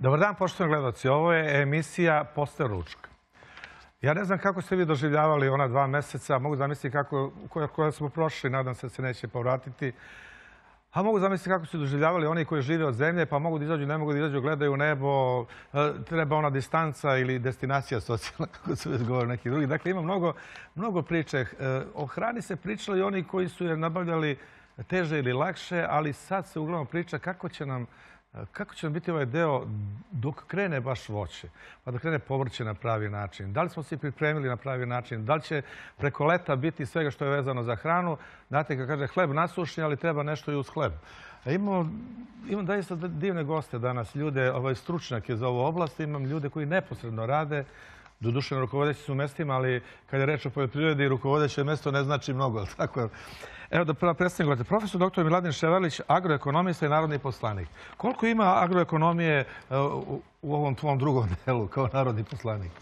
Dobar dan, poštovani gledaoci. Ovo je emisija Posle ručka. Ja ne znam kako ste vi doživljavali ona 2 meseca. Mogu zamisliti kako smo prošli, nadam se da se neće povratiti. A mogu zamisliti kako su doživljavali oni koji žive od zemlje, pa mogu da izađu, ne mogu da izađu, gledaju nebo, treba ona distanca ili destinacija socijalna, kako su već govorili neki drugi. Dakle, ima mnogo priče. O hrani se pričali oni koji su je nabavljali teže ili lakše, ali sad se uglavnom priča kako će nam biti ovaj deo dok krene baš voće, pa da krene povrće na pravi način. Da li smo se pripremili na pravi način? Da li će preko leta biti svega što je vezano za hranu? Znate, kako kaže, hleb nasušni, ali treba nešto i uz hleb. Imam daista divne goste danas, ljude, stručnjake za ovu oblast. Imam ljude koji neposredno rade. Doduše, rukovodeći su mestima, ali kada je reč o poljoprivredi, rukovodeće mesto ne znači mnogo. Evo da prva predstavim goste. Profesor dr. Miladin Ševarlić, agroekonomista i narodni poslanik. Koliko ima agroekonomije u ovom tvom drugom delu kao narodni poslanik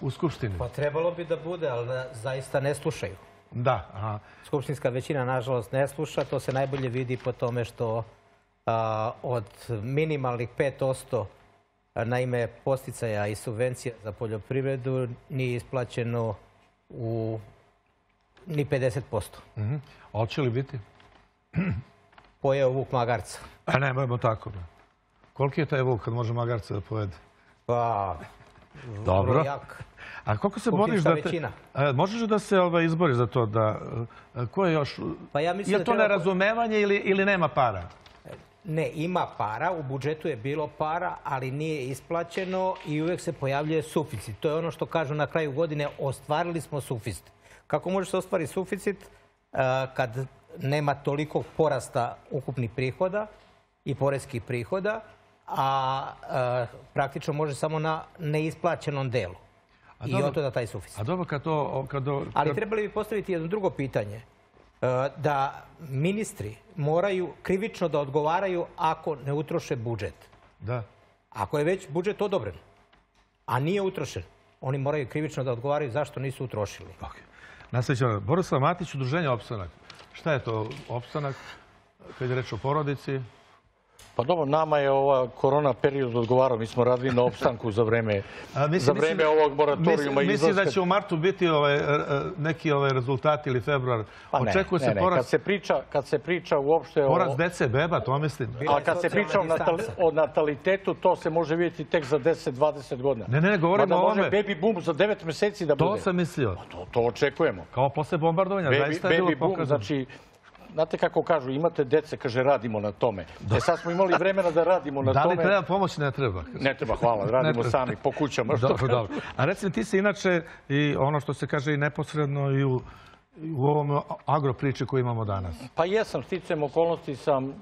u Skupštini? Pa trebalo bi da bude, ali zaista ne slušaju. Da, aha. Skupštinska većina, nažalost, ne sluša. To se najbolje vidi po tome što od minimalnih 5% na ime podsticaja i subvencija za poljoprivredu nije isplaćeno u ni 50%. Hoće li biti? Pojeo vuk magarca. A ne, bojmo tako. Koliki je taj vuk kad može magarca da pojede? Pa, vrlo jak. A koliko se boriš da te... Možeš da se izboriš za to da... Ko je još... Je to nerazumevanje ili nema para? Ne, ima para, u budžetu je bilo para, ali nije isplaćeno i uvijek se pojavljuje suficit. To je ono što kažu na kraju godine, ostvarili smo suficit. Kako može se ostvariti suficit kad nema toliko porasta ukupnih prihoda i poreskih prihoda, a praktično može samo na neisplaćenom delu. I od toga taj suficit. Ali trebali bi postaviti jedno drugo pitanje. Da ministri moraju krivično da odgovaraju ako ne utroše budžet. Da. Ako je već budžet odobren, a nije utrošen, oni moraju krivično da odgovaraju zašto nisu utrošili. Nastavljamo. Borislav Matić, Udruženje Opstanak. Šta je to opstanak kad je reč o porodici? Pa dobro, nama je ova korona period odgovarao. Mi smo radili na opstanku za vreme ovog moratorijuma. Mislim da će u martu biti neki rezultati ili februar. Očekuje se porast. Kad se priča uopšte o... Porast dece, beba, to mislim. A kad se priča o natalitetu, to se može vidjeti tek za 10-20 godina. Ne, govorimo o ovome. Mada može baby boom za 9 meseci da bude. To sam mislio. To očekujemo. Kao posle bombardovanja. Baby boom, znači... Znate kako kažu, imate dece, kaže, radimo na tome. Sad smo imali vremena da radimo na tome. Da li treba pomoć? Ne treba. Ne treba, hvala. Radimo sami, po kućama. Dobro. A recimo, ti se inače, i ono što se kaže i neposredno i u ovom agropriči koju imamo danas. Pa jesam, sticajem okolnosti sam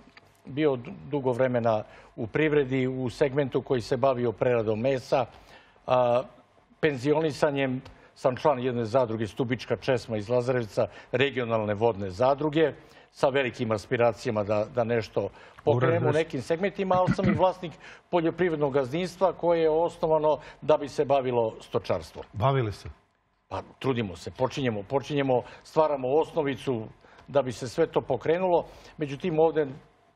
bio dugo vremena u privredi, u segmentu koji se bavio preradom mesa, penzionisanjem. Sam član jedne zadruge Stubička Česma iz Lazarevica, regionalne vodne zadruge, sa velikim aspiracijama da nešto pokrenemo u nekim segmentima, ali sam i vlasnik poljoprivrednog gazdinstva koje je osnovano da bi se bavilo stočarstvom. Bavili se? Pa trudimo se, počinjemo, stvaramo osnovicu da bi se sve to pokrenulo. Međutim, ovdje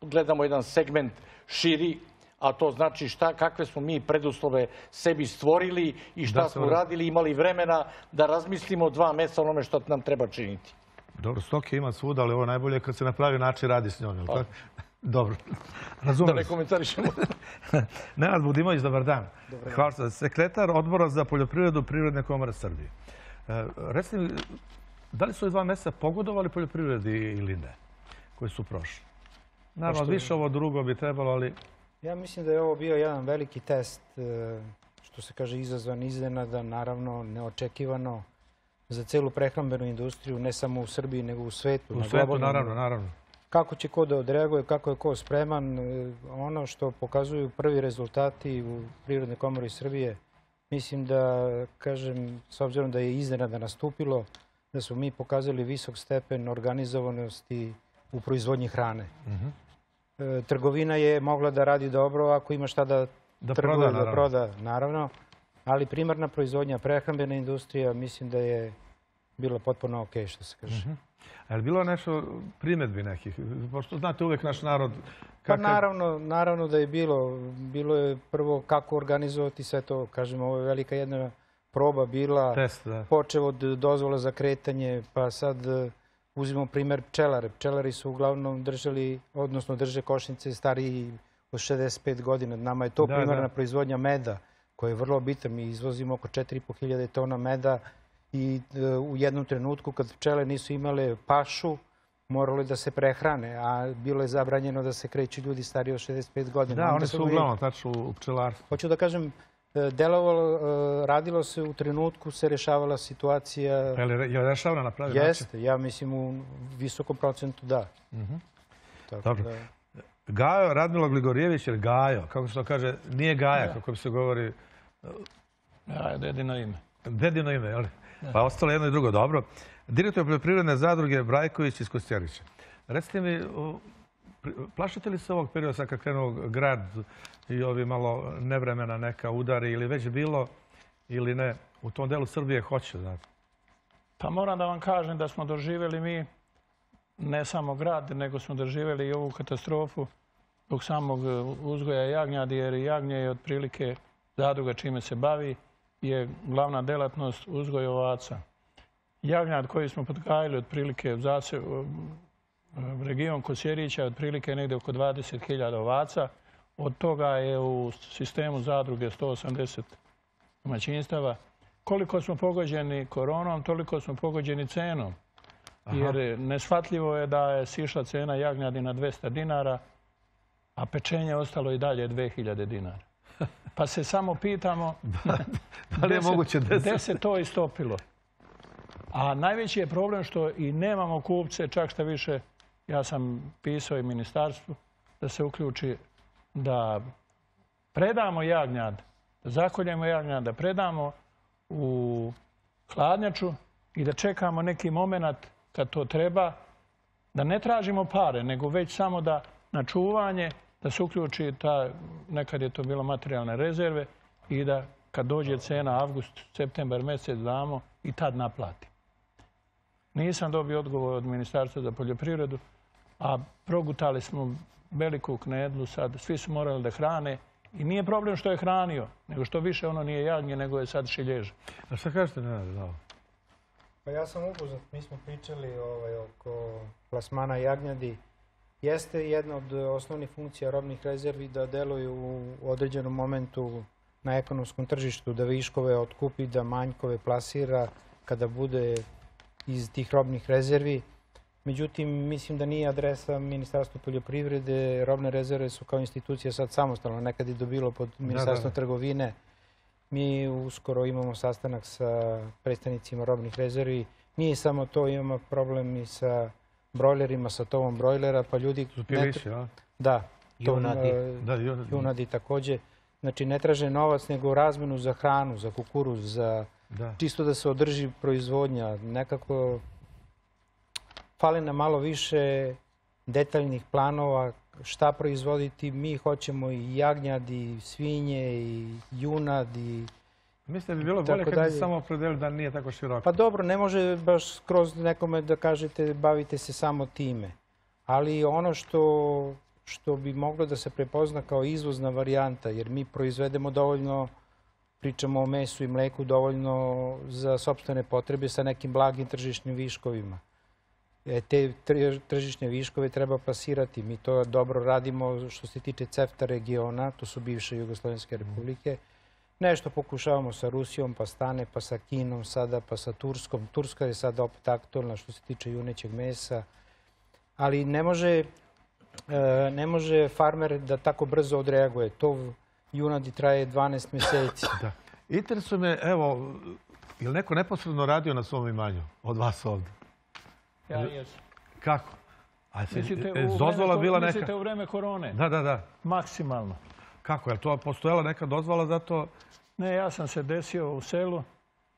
gledamo jedan segment širi, a to znači kakve smo mi preduslove sebi stvorili i šta smo radili, imali vremena da razmislimo 2 meseca onome što nam treba činiti. Dobro, stoke ima svuda, ali ovo najbolje je kad se na pravi način radi s njom. Dobro, razumem. Da ne komentarišemo. Nenad Budimović, dobar dan. Hvala se. Sekretar Odbora za poljoprivredu Privredne komore Srbije. Recite mi, da li su 2 meseca pogodovali poljoprivredi ili ne, koji su prošli? Naravno, više ovo drugo bi trebalo, ali... Ja mislim da je ovo bio jedan veliki test, što se kaže izazvan iznenada, naravno neočekivano za celu prehrambenu industriju, ne samo u Srbiji, nego u svetu. U svetu, naravno. Kako će ko da odreaguje, kako je ko spreman. Ono što pokazuju prvi rezultati u Privrednoj komori Srbije, mislim da, kažem, s obzirom da je iznenada nastupilo, da smo mi pokazali visok stepen organizovanosti u proizvodnji hrane. Trgovina je mogla da radi dobro ako ima šta da trguje, da proda, naravno. Ali primarna proizvodnja, prehrambena industrija, mislim da je bila potpuno ok, što se kaže. Je li bilo nešto primjedbi nekih? Pošto znate uvijek naš narod... Pa naravno da je bilo. Bilo je prvo kako organizovati sve to. Kažemo, ovo je velika jedna proba bila. Test, da. Počeo od dozvola za kretanje, pa sad uzimamo primjer pčelare. Pčelari su uglavnom držali, odnosno drže košnice stariji od 65 godina. Nama je to primarna proizvodnja meda, koja je vrlo bitna. Mi izvozimo oko 4.500 tona meda i u jednom trenutku kad pčele nisu imale pašu, moralo je da se prehrane, a bilo je zabranjeno da se kreću ljudi stariji od 65 godina. Da, oni su uglavnom tačno u pčelarstvu. Hoću da kažem, delovalo, radilo se u trenutku, se rješavala situacija... Je li rješavana na pravi način? Jeste, ja mislim u visokom procentu da. Dobro. Gajo, Radmilo Gligorijević ili Gajo, kako se to kaže, nije Gaja, kako bi se govori... Dedino ime. Dedino ime, jel? Pa ostalo jedno i drugo, dobro. Direktor poljoprivredne zadruge Brajković iz Kosjerića. Recite mi, plašite li se ovog perioda sad kad krenuo grad i ovi malo nevremena neka udari ili već bilo ili ne? U tom delu Srbije hoće, znate. Pa moram da vam kažem da smo doživjeli mi ne samo grad, nego smo doživjeli i ovu katastrofu zbog samog uzgoja jagnjadi, jer jagnje je otprilike zadruga čime se bavi je glavna delatnost uzgoja ovaca. Jagnjad koji smo potkajali otprilike region Kosjerića je otprilike negdje oko 20.000 ovaca. Od toga je u sistemu zadruge 180 domaćinstava. Koliko smo pogođeni koronom, toliko smo pogođeni cenom. Jer neshvatljivo je da je sišla cena jagnjadi na 200 dinara, a pečenje je ostalo i dalje 2000 dinara. Pa se samo pitamo gdje se to istopilo. A najveći je problem što i nemamo kupce, čak što više, ja sam pisao i ministarstvu, da se uključi da predamo jagnjad, da zakoljemo jagnjad, da predamo u hladnjaču i da čekamo neki moment kad to treba, da ne tražimo pare, nego već samo da na čuvanje, da se uključi ta, nekad je to bilo materijalne rezerve, i da kad dođe cena avgust, septembar, mjesec damo i tad naplati. Nisam dobio odgovor od Ministarstva za poljoprivredu, a progutali smo veliku knedlu sad. Svi su morali da hrane i nije problem što je hranio, nego što više ono nije jagnje, nego je sad šilježe. A šta kažete Nenade za ovo? Pa ja sam upoznat. Mi smo pričali oko plasmana jagnjadi. Jeste jedna od osnovnih funkcija robnih rezervi da deluju u određenom momentu na ekonomskom tržištu, da viškove otkupi, da manjkove plasira kada bude iz tih robnih rezervi. Međutim, mislim da nije adresa Ministarstva poljoprivrede. Robne rezerve su kao institucija sad samostalno, nekad je dobilo pod Ministarstvom trgovine. Mi uskoro imamo sastanak sa predstavnicima robnih rezervi. Nije samo to, imamo problem i sa brojlerima, sa tovom brojlera, pa ljudi... Pilići, a? Da, junadi također. Znači, ne traže novac, nego razmenu za hranu, za kukuruz, za čisto da se održi proizvodnja. Nekako fale nam malo više detaljnih planova šta proizvoditi. Mi hoćemo i jagnjad, i svinje, i junad, i... Mislim da bi bilo bolje kad bi samo opredelili da nije tako široko. Pa dobro, ne može baš skroz nekome da kažete bavite se samo time. Ali ono što bi moglo da se prepozna kao izvozna varijanta, jer mi proizvedemo dovoljno, pričamo o mesu i mleku, dovoljno za sopstvene potrebe sa nekim blagim tržišnim viškovima. Te tržišne viškove treba plasirati. Mi to dobro radimo što se tiče CEFTA regiona, to su bivše Jugoslovenske republike. Nešto pokušavamo sa Rusijom, pa stane, pa sa Kinom sada, pa sa Turskom. Turska je sada opet aktualna što se tiče junećeg mesa, ali ne može farmer da tako brzo odreaguje. To junadi traje 12 mjeseci. Interesuje me, evo, je li neko neposredno radio na svom imanju od vas ovdje? Ja jesam. Kako? Mislite u vreme korone? Da. Maksimalno. Kako? Je li to postojala neka dozvala za to? Ne, ja sam se desio u selu.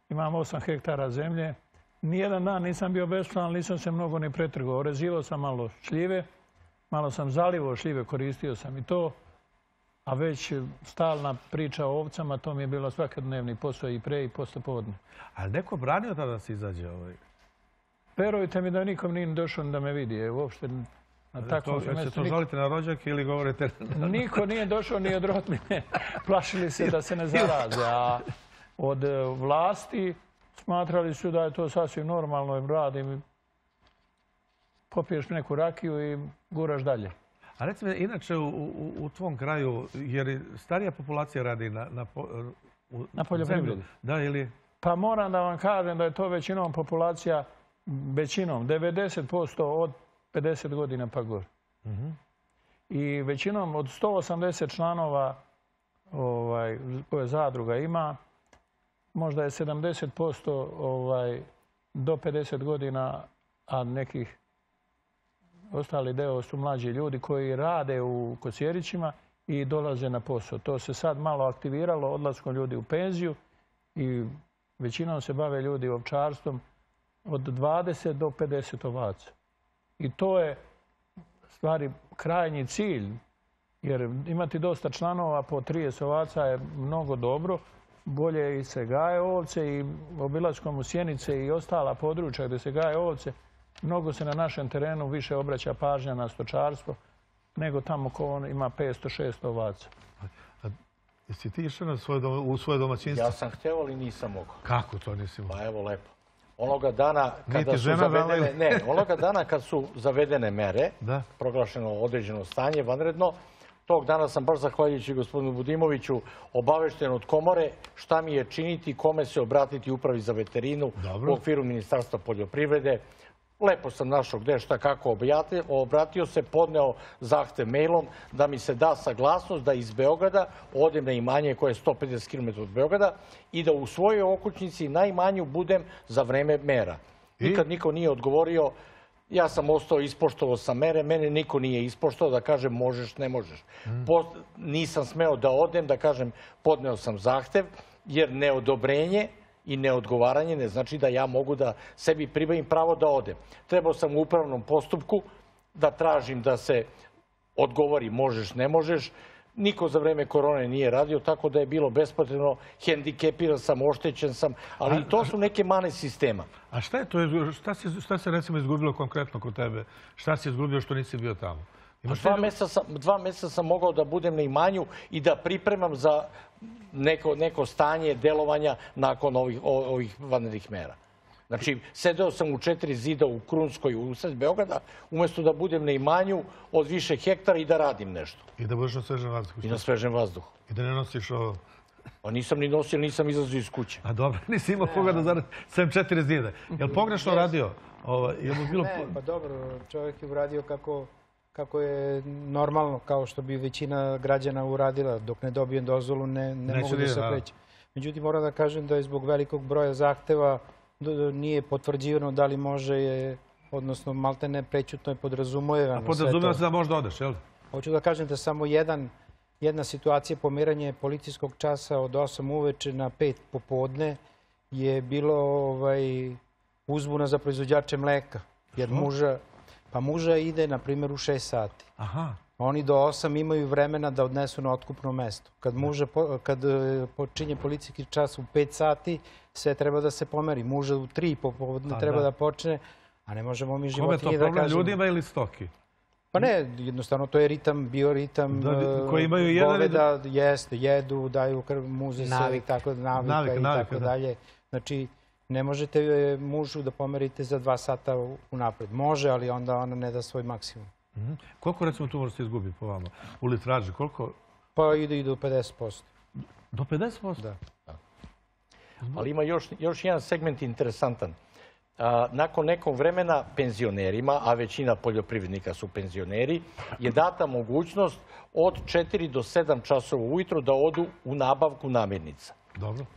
Imam 8 hektara zemlje. Nijedan dan nisam bio besplavan, nisam se mnogo ni pretrgao. Orezilo sam malo šljive. Malo sam zalivo šljive, koristio sam i to, a već stalna priča o ovcama, to mi je bilo svakadnevni posao i pre i posle podne. Ali neko branio tada da se izađe Verujte mi da nikom nije došao da me vidi. Uopšte na takvom mjestu. To žalite na rođak ili govorite... Niko nije došao ni od rodbine. Plašili se da se ne zaraze. A od vlasti smatrali su da je to sasvim normalno. Radim, popiješ neku rakiju i guraš dalje. A reci mi, inače u tvom kraju, jer starija populacija radi na poljoprivredi. Da, ili... Pa moram da vam kažem da je to većinom populacija, većinom, 90% od 50 godina pa gore. I većinom od 180 članova koje zadruga ima, možda je 70% do 50 godina, a nekih ostali deo su mlađi ljudi koji rade u Kosjerićima i dolaze na posao. To se sad malo aktiviralo odlaskom ljudi u penziju i većinom se bave ljudi ovčarstvom od 20 do 50 ovaca. I to je stvari krajnji cilj, jer imati dosta članova po 30 ovaca je mnogo dobro. Bolje i se gaje ovce i obilaskom u Sjenice i ostala područja gdje se gaje ovce, mnogo se na našem terenu više obraća pažnja na stočarstvo nego tamo ko on ima 500-600 ovaca. Jesi ti išao u svoje domaćinstvo? Ja sam htio, ali nisam mogao. Kako to nisi mogao? Pa evo, lepo. Onoga dana kad su zavedene mere, proglašeno određeno stanje, vanredno, tog dana sam baš zahvaljujući gospodinu Budimoviću obavešten od komore šta mi je činiti, kome se obratiti Upravi za veterinu u okviru Ministarstva poljoprivrede. Lepo sam našao gde šta kako obratio se, podneo zahtev mailom da mi se da saglasnost da iz Beograda odem na imanje koje je 150 km od Beograda i da u svojoj okućnici najmanju budem za vreme mera. Nikad niko nije odgovorio, ja sam ostao, ispoštovao sam mere, mene niko nije ispoštovao da kažem možeš, ne možeš. Nisam smeo da odem, da kažem podneo sam zahtev jer neodobrenje i neodgovaranje ne znači da ja mogu da sebi pribavim pravo da odem. Trebao sam u upravnom postupku da tražim da se odgovori možeš, ne možeš. Niko za vreme korone nije radio, tako da je bilo bespotrebno, hendikepiran sam, oštećen sam, ali to su neke mane sistema. A šta je to? Šta se recimo izgubilo konkretno kod tebe? Šta si izgubio što nisi bio tamo? 2 meseca sam mogao da budem na imanju i da pripremam za neko stanje delovanja nakon ovih vanrednih mera. Znači, sedeo sam u 4 zida u Krunskoj, u sred Beograda, umjesto da budem na imanju od više hektara i da radim nešto. I da budeš na svežem vazduhu. I na svežem vazduhu. I da ne nosiš ovo... Pa nisam ni nosio, nisam izlazio iz kuće. A dobro, nisi imao koga da zaradi sem 4 zida. Je li pogrešno radio? Ne, pa dobro, čovjek je uradio kako je normalno, kao što bi većina građana uradila. Dok ne dobijem dozvolu, ne mogu da se krećem. Međutim, moram da kažem da je zbog velikog broja zahteva nije potvrđivano da li može, odnosno maltene prećutno je podrazumevano. A podrazumevano se da možda odeš, jel? Hoću da kažem da samo jedna situacija pomeranje policijskog časa od 8 uveče na 5 popodne je bilo uzbuna za proizvođače mleka. Jer muža... Pa muža ide, na primjer, u 6 sati. Oni do 8 imaju vremena da odnesu na otkupno mesto. Kad počinje policijski čas u 5 sati, sve treba da se pomeri. Muža u 3 popodne treba da počne, a ne možemo mi životinje da kažemo. Kome je to problem, ljudima ili stoki? Pa ne, jednostavno to je ritam, bioritam. Koji imaju jedan... Jeste, jedu, daju krv, muze se, navika i tako dalje. Znači... Ne možete mužu da pomerite za 2 sata unapred. Može, ali onda ona ne da svoj maksimum. Koliko, recimo, tu možete izgubiti po vama? U litraži, koliko? Pa ide i do 50%. Do 50%? Da. Ali ima još jedan segment interesantan. Nakon nekog vremena penzionerima, a većina poljoprivrednika su penzioneri, je data mogućnost od 4 do 7 časova ujutro da odu u nabavku namirnica.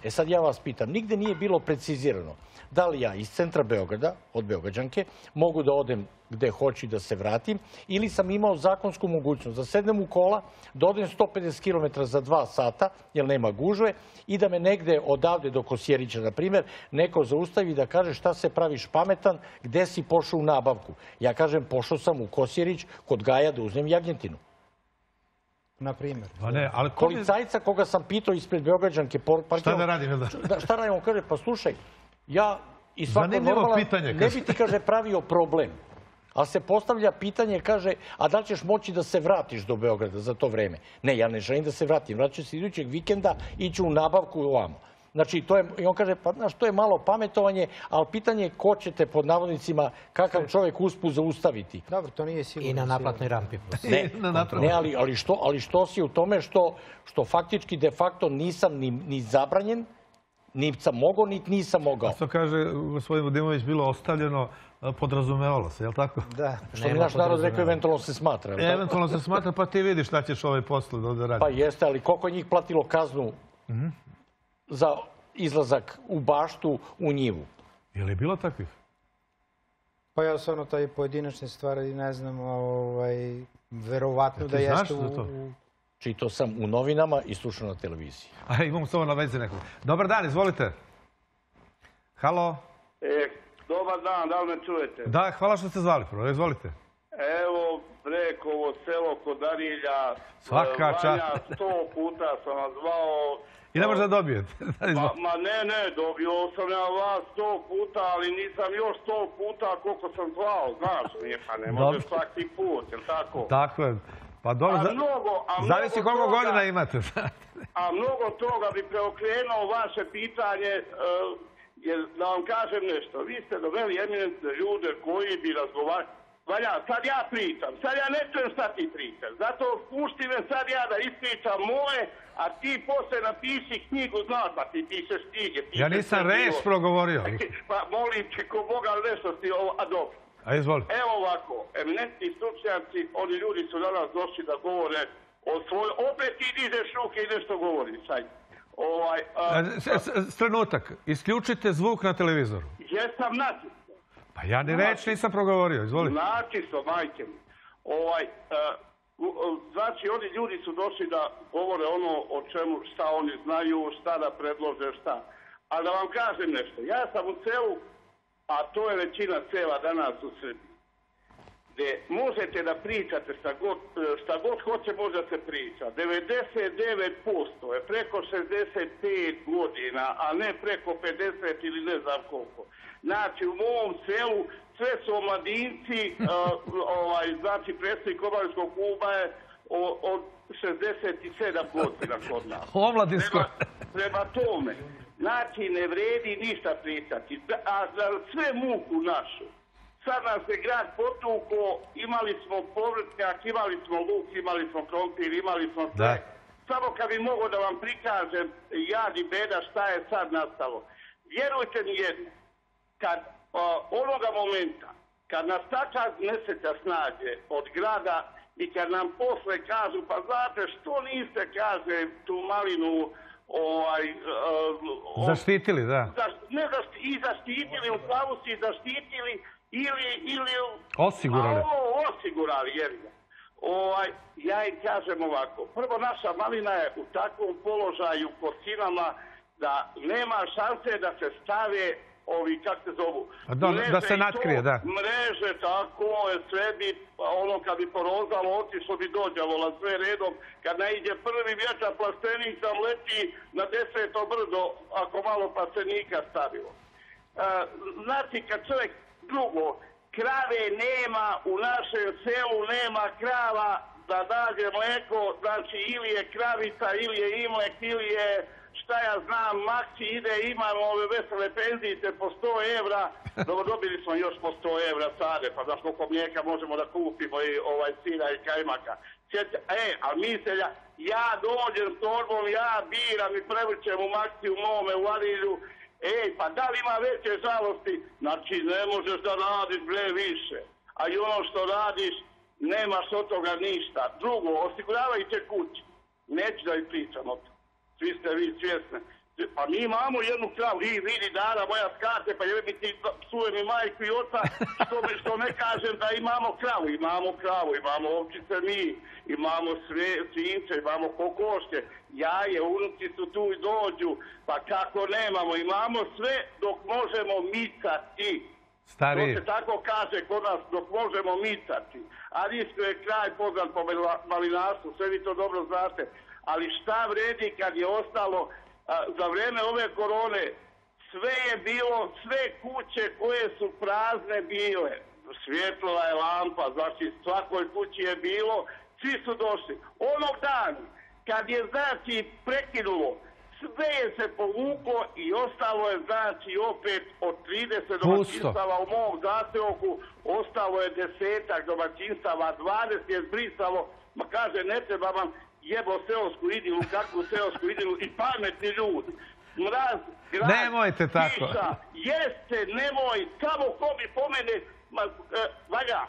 E sad ja vas pitam, nigde nije bilo precizirano da li ja iz centra Beograda, od Beograđanke, mogu da odem gde hoću i da se vratim, ili sam imao zakonsku mogućnost da sednem u kola, da odem 150 km za 2 sata, jer nema gužve, i da me negde odavde do Kosjerića, na primjer, neko zaustavi da kaže šta se praviš pametan, gde si pošao u nabavku. Ja kažem, pošao sam u Kosjerić kod Gaja da uzmem jagnjetinu. Na primjer. Policajca koga sam pitao ispred Beograđanke... Šta da radim? On kaže, pa slušaj, ja i svako normalan ne bi ti, kaže, pravio problem. Ali se postavlja pitanje, kaže, a da li ćeš moći da se vratiš do Beograda za to vreme? Ne, ja ne želim da se vratim. Vraću se idućeg vikenda, iću u nabavku ovamo. Znači, i on kaže, pa znaš, to je malo pametovanje, ali pitanje je ko ćete pod navodnicima, kakav čovjek uspu zaustaviti. Dobro, to nije sigurno. I na naplatnoj rampi. Ne, ali što si u tome što faktički de facto nisam ni zabranjen, niti sam mogao, niti nisam mogao. A što kaže gospodin Budimović, bilo ostavljeno, podrazumevalo se, je li tako? Da. Što mi naš narod rekao, eventualno se smatra. Eventualno se smatra, pa ti vidiš šta ćeš ovaj poslu da radi. Pa jeste, ali koliko je njih platilo kaznu za izlazak u baštu, u njivu? Je li bilo takvih? Pa ja stvarno taj pojedinačne stvari ne znam, verovatno da jeste u... Čitao sam u novinama i slušao na televiziji. A imamo s ovo na veze nekog. Dobar dan, izvolite. Halo. Dobar dan, da li me čujete? Da, hvala što ste zvali prvo, izvolite. Evo, Brekovo, selo Kodarilja. Svaka čast. Vanja, 100 puta sam vas zvao. I ne možda dobijete? Ma ne, dobio sam ja vas 100 puta, ali nisam još 100 puta koliko sam zvao, znaš, ne možeš svaki put, je li tako? Tako je. Pa dobro, zavisi koliko godina imate. A mnogo toga bi preokrenuo vaše pitanje, jer da vam kažem nešto, vi ste doveli eminentne ljude koji bi razgovarali. Valja, sad ja pričam, sad ja ne čujem šta ti pričam, zato pušti me sad ja da ispričam moje, a ti posle napiši knjigu, znaš, pa ti pišeš knjige. Ja nisam reč progovorio. Pa molim te, ko Boga nešto ti ovo, a dobro. Evo ovako, eminentni stručnjaci, oni ljudi su danas došli da govore o svojoj... Opet ti dižeš ruke i nešto govoriš, sad. Trenutak, isključite zvuk na televizoru. Jesam načisto. Pa ja ni reč nisam progovorio, izvolite. Načisto, majke mi. Znači, oni ljudi su došli da govore ono o čemu, šta oni znaju, šta da predlože, šta. A da vam kažem nešto, ja sam u celu... a to je većina sela danas u Srbiji, gdje možete da pričate šta god hoće, može da se priča. 99% je preko 65 godina, a ne preko 50 ili ne znam koliko. Znači, u mom selu sve su omladinci, znači predsjednik Obalinskog kluba je od 67 godina kod nas. Omladinsko. Prema tome. Znači, ne vredi ništa pričati, a za sve muku našu. Sad nas je grad potuko, imali smo povrtnjak, imali smo luk, imali smo krompir, imali smo sve. Samo kad bi mogo da vam prikažem jad i beda šta je sad nastalo. Vjerujte mi jedno, kad onoga momenta, kad nas takva nesreća snađe od grada i kad nam posle kažu, pa znate što niste, kaže, tu malinu, zaštitili, da. I zaštitili, u pravu si zaštitili ili... Osigurali. Osigurali, jer ja im kažem ovako. Prvo, naša malina je u takvom položaju po sinama da nema šanse da se stave ovi, kako se zovu... Da se natkrije, da. Mreže, tako, sve bi, ono, kad bi porozalo, otišlo bi dođavola sve redom. Kad naiđe prvi vjetar, plastenik sam leti na 10. brdo, ako malo plastenika stavilo. Znači, kad čovjek drugo, krave nema, u našem selu nema krava da dađe mleko, znači, ili je kravica, ili je imlek, ili je... šta ja znam, maksi ide, imamo ove vesele penzice po 100 evra, dobili smo još po 100 evra sade, pa znaš koliko mlijeka možemo da kupimo i sira i kajmaka. A miselja, ja dođem s torbom, ja biram i prevučem u maksi u mome, u varilju, pa da li ima veće žalosti? Znači, ne možeš da radiš bre više, a i ono što radiš, nemaš od toga ništa. Drugo, osiguravajte kući. Neću da im pričam o to. Svi ste vi svjesni. Pa mi imamo jednu kravu, vidi dana moja skate, pa joj mi ti psujem i majku i oca, što ne kažem da imamo kravu. Imamo ovčice mi, imamo svinjce, imamo kokoške, jaje, unuci su tu i dođu, pa kako nemamo, imamo sve dok možemo micati. To se tako kaže kod nas, dok možemo micati. A isto je kraj poznat po malinarstvu, sve vi to dobro znate. Ali šta vredi kad je ostalo za vreme ove korone sve je bilo, sve kuće koje su prazne bile, svjetlila je lampa, znači svakoj kući je bilo, svi su došli. Onog dana, kad je znači prekinulo, sve je se povuklo i ostalo je znači opet od 30 domaćinstava u mom zaseoku, ostalo je 10-ak domaćinstava, 20 je zbrisalo, ma kaže ne treba vam jebo seosku idilu, kakvu seosku idilu i pametni ljudi. Mraz, grad, nemojte tako. Tiša, jeste, nemoj, samo ko mi pomene, valja.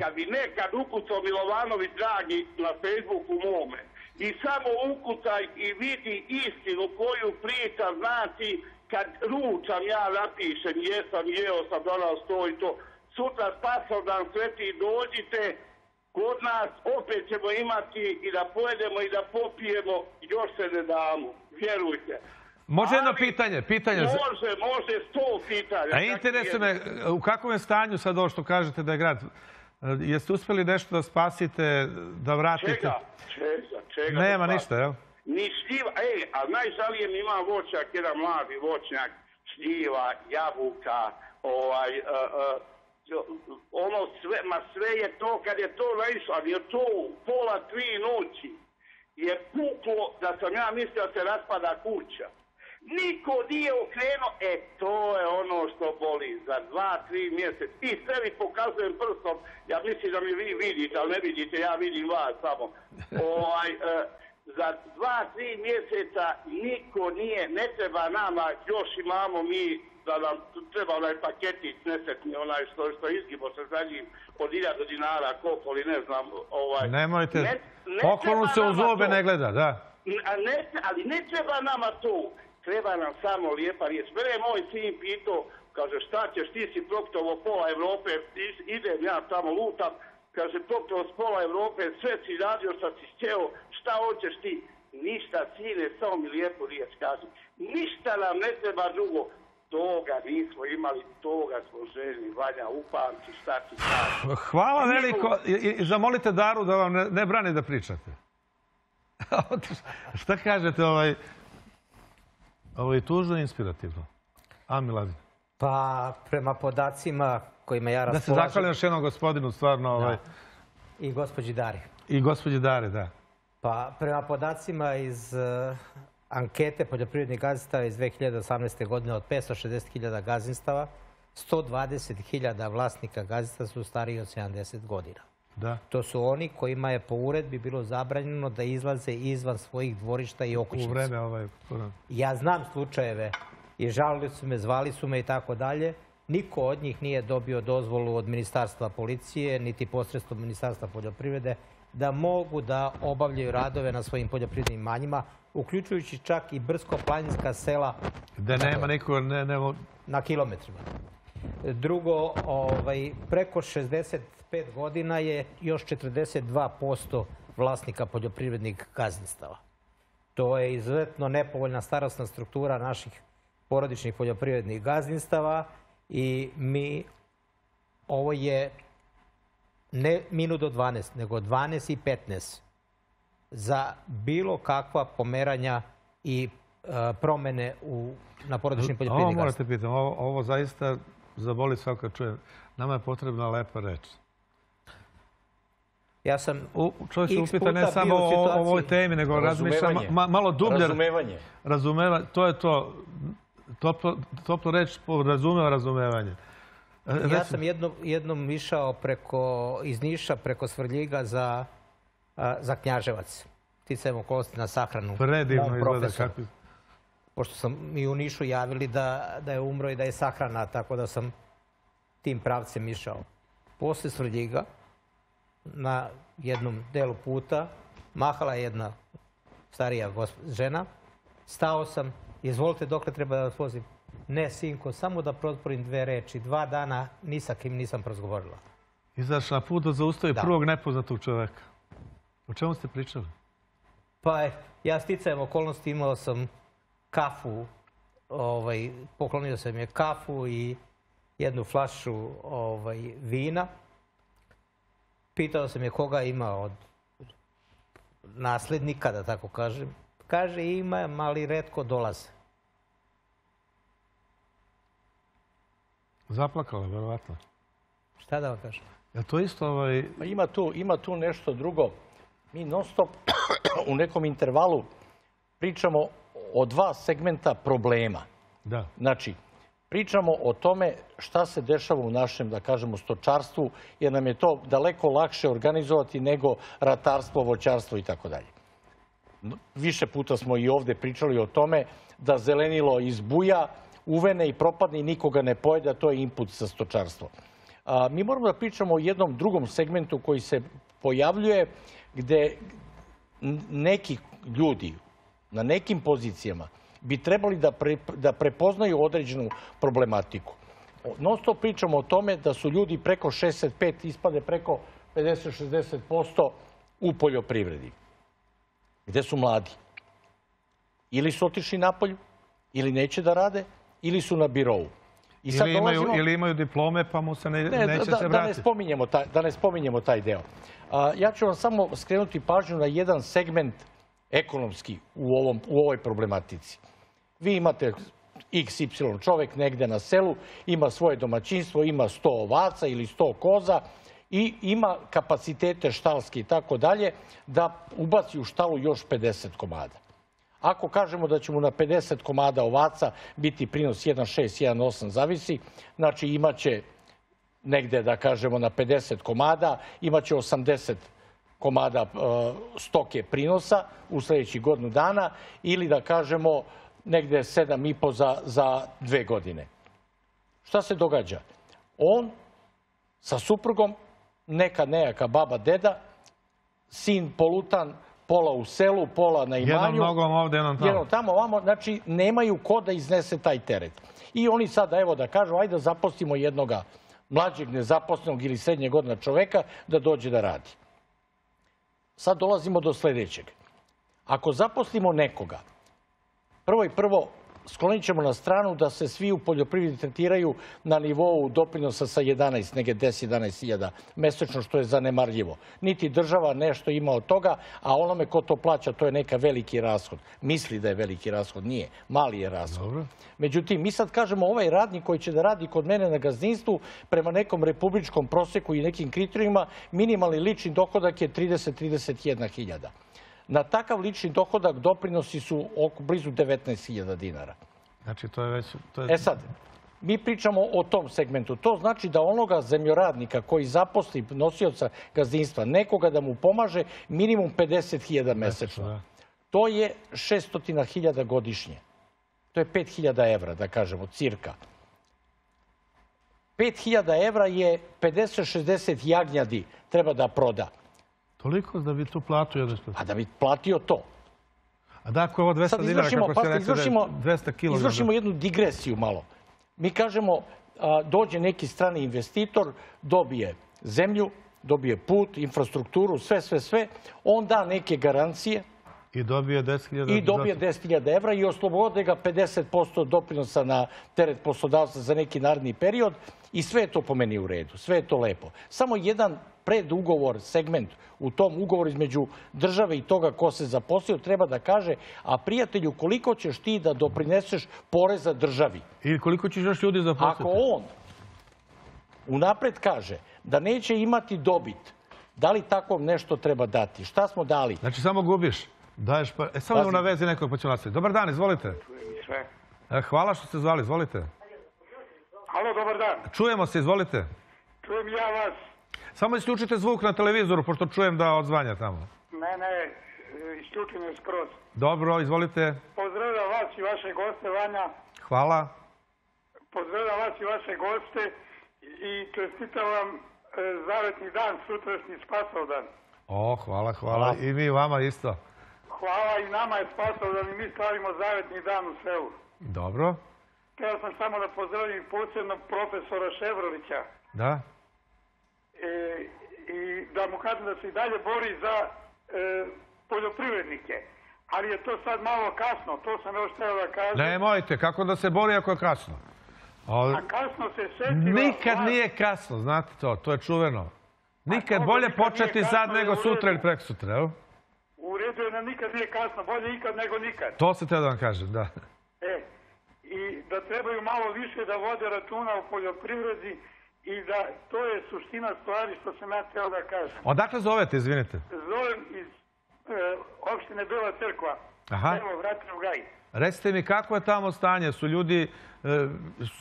Kad bi nekad ukucao Milovanović, dragi, na Facebooku mome, i samo ukucaj i vidi istinu koju priča, znači, kad ručam ja napišem, jesam, jeo sam, donao to i to, sutra spasodan sveti dođite, kod nas opet ćemo imati i da pojedemo i da popijemo, još se ne damo, vjerujte. Može jedno pitanje? Može, 100 pitanja. A interesuje me, u kakvom je stanju sad ovo što kažete da je grad? Jeste uspjeli nešto da spasite, da vratite? Čega? Nema ništa, jel? Ni šljiva, a najžalijem imam voćnjak, jedan mladi voćnjak, šljiva, jabuka, ono sve, ma sve je to, kad je to naišlo, ali je to u 2:30 noći, je puklo da sam ja mislio da se raspada kuća. Niko nije okrenuo, to je ono što boli za 2-3 mjeseca. I sebi pokazujem prstom, ja mislim da mi vi vidite, ali ne vidite, ja vidim vas samo. Za 2-3 mjeseca niko nije, ne treba nama, još imamo mi, da nam treba onaj paketić nesetni, onaj što izgibo se za njim od 1000 dinara, koliko li ne znam. Nemojte, poklonu se u zobe ne gleda, da. Ali ne treba nama to. Treba nam samo lijepa riječ. Mene je moj sin pitao, kaže šta ćeš, ti si propitovo pola Evrope, idem ja tamo lutam, kaže propitovo s pola Evrope, sve si radio šta si htio, šta hoćeš ti? Ništa, sine, samo mi lijepu riječ kaže. Ništa nam ne treba drugo. Toga nismo imali, toga smo željeli, Vanja, upamći šta ti kaže. Hvala veliko, zamolite Daru da vam ne brani da pričate. Šta kažete ovaj... Ovo je tužno i inspirativno. A, Miladin? Pa, prema podacima kojima ja raspolažem... Da se zahvalim još jednom gospodinu, stvarno... I gospođi Dari. I gospođi Dari, da. Pa, prema podacima iz ankete poljoprivrednih gazdinstava iz 2018. godine od 560.000 gazdinstava, 120.000 vlasnika gazdinstva su stariji od 70 godina. To su oni kojima je po uredbi bilo zabranjeno da izlaze izvan svojih dvorišta i okućnica. Ja znam slučajeve i žalili su me, zvali su me i tako dalje. Niko od njih nije dobio dozvolu od Ministarstva policije niti posredstvom Ministarstva poljoprivrede da mogu da obavljaju radove na svojim poljoprivrednim imanjima, uključujući čak i brdsko-planinska sela na kilometrima. Drugo, preko 65 godina je još 42% vlasnika poljoprivrednih gazdinstava. To je izuzetno nepovoljna starosna struktura naših porodičnih poljoprivrednih gazdinstava i mi, ovo je ne minut do 12, nego 12 i 15 za bilo kakva pomeranja i promene na porodičnim poljoprivrednim gazdinstava. Ovo morate pitam, ovo zaista... Zaboli svako kad čujem. Nama je potrebna lepa reč. Ja sam čovjek se upita ne samo o ovoj temi, nego razmišljam malo dublje. Razumevanje. Razumevanje. To je to. Toplo reč podrazumeva razumevanje. Ja sam jednom išao iz Niša preko Svrljiga za Knjaževac. Sticajem okolnosti na sahranu. Predivno izgleda kakvi. Pošto sam i u Nišu javili da je umro i da je sahrana, tako da sam tim pravcem išao. Posle Svrljiga, na jednom delu puta, mahala je jedna starija žena. Stao sam, izvolite dokle treba da vas vozim. Ne, sinko, samo da prozborim 2 reči. 2 dana ni sa kim nisam prozgovorila. Izašla na put da zaustavi prvog nepoznatog čoveka. O čemu ste pričali? Pa, ja sticajem okolnosti imao sam kafu, poklonio sam je kafu i jednu flašu vina. Pitao sam je koga ima od naslednika, da tako kažem. Kaže, ima, ali retko dolaze. Zaplakala, verovatno. Šta da vam kažem? Je li to isto... Ima tu nešto drugo. Mi non stop u nekom intervalu pričamo o dva segmenta problema. Da. Znači, pričamo o tome šta se dešava u našem, da kažemo, stočarstvu, jer nam je to daleko lakše organizovati nego ratarstvo, voćarstvo i tako dalje. Više puta smo i ovdje pričali o tome da zelenilo izbuja, uvene i propadne i nikoga ne pojede, a to je input za stočarstvo. Mi moramo da pričamo o jednom drugom segmentu koji se pojavljuje gde neki ljudi na nekim pozicijama bi trebali da prepoznaju određenu problematiku. Non stop pričamo o tome da su ljudi preko 65, ispade preko 50-60% u poljoprivredi. Gde su mladi? Ili su otišli napolju, ili neće da rade, ili su na birou. Ili imaju diplome pa mu se neće se vratiti. Da ne spominjemo taj deo. Ja ću vam samo skrenuti pažnju na jedan segment ekonomski u ovoj problematici. Vi imate XY čovek negde na selu, ima svoje domaćinstvo, ima 100 ovaca ili 100 koza i ima kapacitete štalske i tako dalje da ubaci u štalu još 50 komada. Ako kažemo da će mu na 50 komada ovaca biti prinos 1,6, 1,8, zavisi, znači imaće negde, da kažemo, na 50 komada, imaće 80 komada stoke prinosa u sljedećih godinu dana ili, da kažemo, negde 7,5 za 2 godine. Šta se događa? On sa suprugom, neka nejaka baba, deda, sin polutan, pola u selu, pola na imanju. Jednom nogom ovde, jednom tamo, ovamo. Znači, nemaju ko da iznese taj teret. I oni sada, evo da kažu, ajde da zaposlimo jednoga mlađeg nezaposlenog ili srednjeg godina čoveka da dođe da radi. Sad dolazimo do sljedećeg. Ako zaposlimo nekoga, prvo sklonit ćemo na stranu da se svi u poljoprivredi tretiraju na nivou doprinosa sa 11, neke 10-11.000 mesečno, što je zanemarljivo. Niti država nešto ima od toga, a onome ko to plaća, to je neka veliki rashod. Misli da je veliki rashod, nije. Mali je rashod. Međutim, mi sad kažemo ovaj radnik koji će da radi kod mene na gazdinstvu prema nekom republičkom proseku i nekim kriterijima, minimalni lični dohodak je 30-31.000. Na takav lični dohodak doprinosi su blizu 19.000 dinara. Znači, to je već... E sad, mi pričamo o tom segmentu. To znači da onoga zemljoradnika koji zaposli nosioca gazdinstva, nekoga da mu pomaže, minimum 50.000 mesečno. To je 600.000 godišnje. To je 5.000 evra, da kažemo, cirka. 5.000 evra je 50-60 jagnjadi treba da proda. Toliko da bi tu platio jednostavno? Pa da bi platio to. A da, ako je ovo 200 dinara, kako ste rekli, 200 kilograma. Izvršimo jednu digresiju malo. Mi kažemo, dođe neki strani investitor, dobije zemlju, dobije put, infrastrukturu, sve. On da neke garancije. I dobije 10.000 evra i oslobode ga 50% doprinosa na teret poslodavca za neki naredni period. I sve je to po meni u redu, sve je to lepo. Samo jedan predugovor, segment u tom ugovoru između države i toga ko se zaposlio treba da kaže, a prijatelju, koliko ćeš ti da doprineseš poreza državi? Ili koliko ćeš još ljudi zaposliti? Ako on unapred kaže da neće imati dobit, da li takvom nešto treba dati? Šta smo dali? Znači, samo gubiš. Daješ pa... E, samo da unavezi nekog pa ću nastaviti. Dobar dan, izvolite. Hvala što ste zvali, izvolite. Halo, dobar dan. Čujemo se, izvolite. Čujem ja vas. Samo isključite zvuk na televizoru, pošto čujem da odzvanja tamo. Ne, isključim je skroz. Dobro, izvolite. Pozdravljam vas i vaše goste, Vanja. Hvala. Pozdravljam vas i vaše goste i čestitam vam zavetni dan, sutrašnji Spasovdan. O, hvala. I mi vama isto. Hvala, i nama je Spasovdan i mi slavimo zavetni dan u selu. Dobro. Htio sam samo da pozdravim posebno profesora Ševarlića. Da. I da mu kažem da se i dalje bori za poljoprivrednike. Ali je to sad malo kasno, to sam još trebao da kažem. Nemojte, kako da se bori ako je kasno? A kasno se setilo... Nikad nije kasno, znate to, to je čuveno. Nikad bolje početi sad nego sutra ili preksutra, evo? U redu je da nikad nije kasno, bolje ikad nego nikad. To se te da vam kažem, da. I da da trebaju malo više da vode računa o poljoprivredi i da to je suština stvari što sam ja hteo da kažem. Odakle zovete, izvinite? Zovem iz opštine Bela Crkva. Evo, vratim gaj. Recite mi, kako je tamo stanje? Su ljudi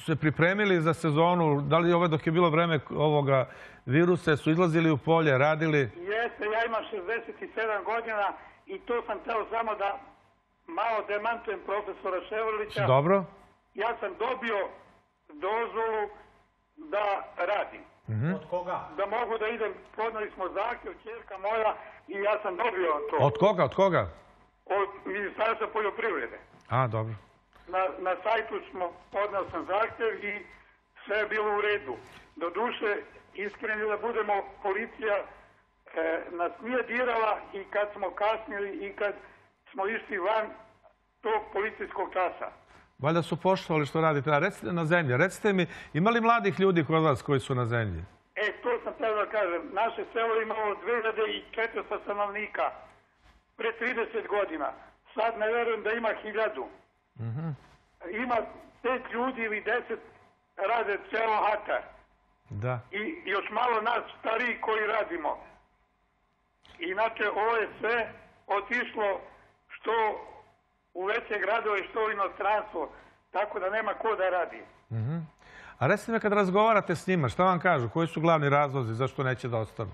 se pripremili za sezonu? Da li ove dok je bilo vreme ovoga viruse su izlazili u polje, radili? Jeste, ja imam 67 godina i to sam hteo samo da malo demantujem profesora Ševarlića. Dobro. Ja sam dobio dozvolu da radim. Od koga? Da mogu da idem, podneli smo zahtjev, ćerka moja, i ja sam dobio to. Od koga, od koga? Od Ministarstva poljoprivrede. A, dobro. Na sajtu smo, podnao sam zahtjev i sve je bilo u redu. Do duše, iskreni da budemo, policija nas nije dirala i kad smo kasnili i kad smo išli van tog policijskog časa. Valjda su poštovali što radite na zemlji. Recite mi, ima li mladih ljudi kod vas koji su na zemlji? E, to sam treba da kažem. Naše selo imalo 2400 stanovnika pre 30 godina. Sad ne verujem da ima 1000. Ima 5 ljudi ili 10 rade celo hatar. Da. I još malo nas stariji koji radimo. Inače, ovo je sve otišlo što u veće gradove i što u inostranstvo, tako da nema ko da radi. A recite me, kad razgovarate s njima, šta vam kažu? Koji su glavni razlozi zašto neće da ostanu?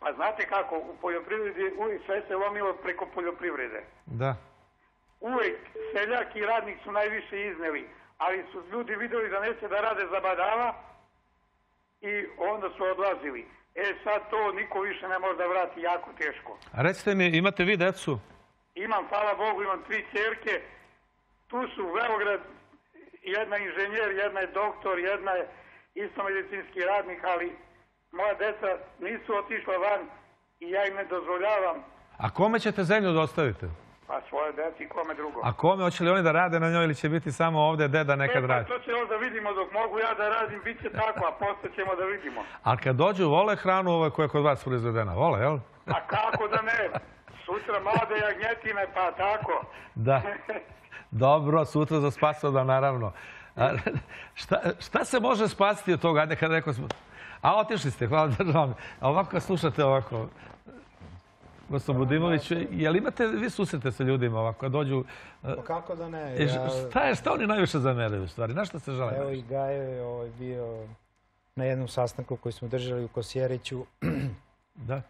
Pa znate kako, u poljoprivredi uvijek sve se lomilo preko poljoprivrede. Da. Uvijek seljak i radnik su najviše izneli, ali su ljudi videli da neće da rade za badava i onda su odlazili. E sad to niko više ne može da vrati, jako teško. A recite mi, imate vi decu? Imam, hvala Bogu, imam 3 ćerke. Tu su u Beograd, jedna je inženjer, jedna je doktor, jedna je isto medicinski radnik, ali moja deca nisu otišla van i ja im ne dozvoljavam. A kome ćete zemlju da ostavite? Pa svoje deci, kome drugo. A kome, hoće li oni da rade na njoj ili će biti samo ovdje deda nekad radi? To će još da vidimo, dok mogu ja da radim, bit će tako, a posle ćemo da vidimo. A kad dođu, vole hranu ove koja je kod vas proizvedena? Vole, jel? A kako da ne? Sutra mlade jagnjetine, pa tako. Da. Dobro, sutra za spasodan, naravno. Šta se može spasiti od toga? A otišli ste, hvala državom. A ovako, slušate ovako. Gospodin Budimović, je li imate, vi susrete se ljudima ovako, kad dođu... Pa kako da ne? Šta oni najviše zameraju u stvari? Na što se žele? Evo, i Gajo je bio na jednom sastanku koji smo držali u Kosjeriću. Da.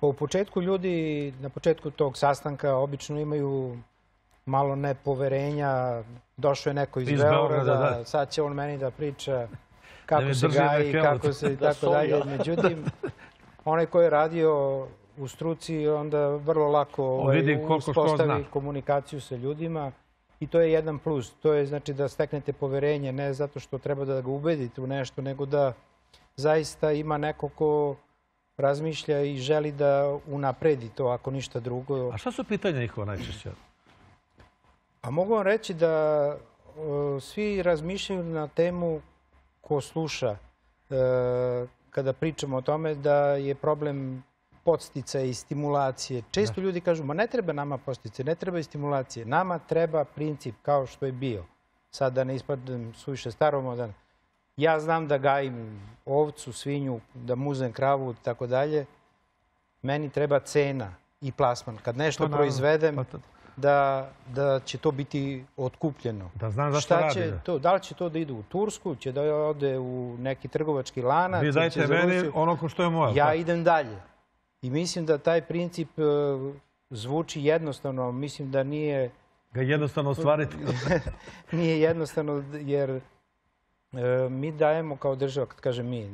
Pa u početku ljudi, na početku tog sastanka, obično imaju malo nepoverenja. Došao je neko iz Beograda, sad će on meni da priča kako se gaji, kako se i tako dalje. Međutim, onaj ko je radio u struci, onda vrlo lako uspostavi komunikaciju sa ljudima. I to je jedan plus. To je znači da steknete poverenje, ne zato što treba da ga ubedite u nešto, nego da zaista ima neko ko razmišlja i želi da unapredi to, ako ništa drugo. A šta su pitanja njihova najčešće? A mogu vam reći da svi razmišljaju na temu ko sluša. Kada pričamo o tome da je problem podsticaja i stimulacije. Često ljudi kažu, ma ne treba nama podsticaja, ne treba i stimulacije. Nama treba princip kao što je bio. Sad da ne ispadnem suviše staromodan. Ja znam da gajim ovcu, svinju, da muzem kravu i tako dalje. Meni treba cena i plasman. Kad nešto proizvedem, da će to biti otkupljeno. Da znam zašto radim. Da li će to da ide u Tursku, će da ode u neki trgovački lanac. Vi dajte meni ono što je moja. Ja idem dalje. I mislim da taj princip zvuči jednostavno. Mislim da nije... Ga jednostavno ostvariti. Nije jednostavno jer... Mi dajemo kao država, kad kažem mi,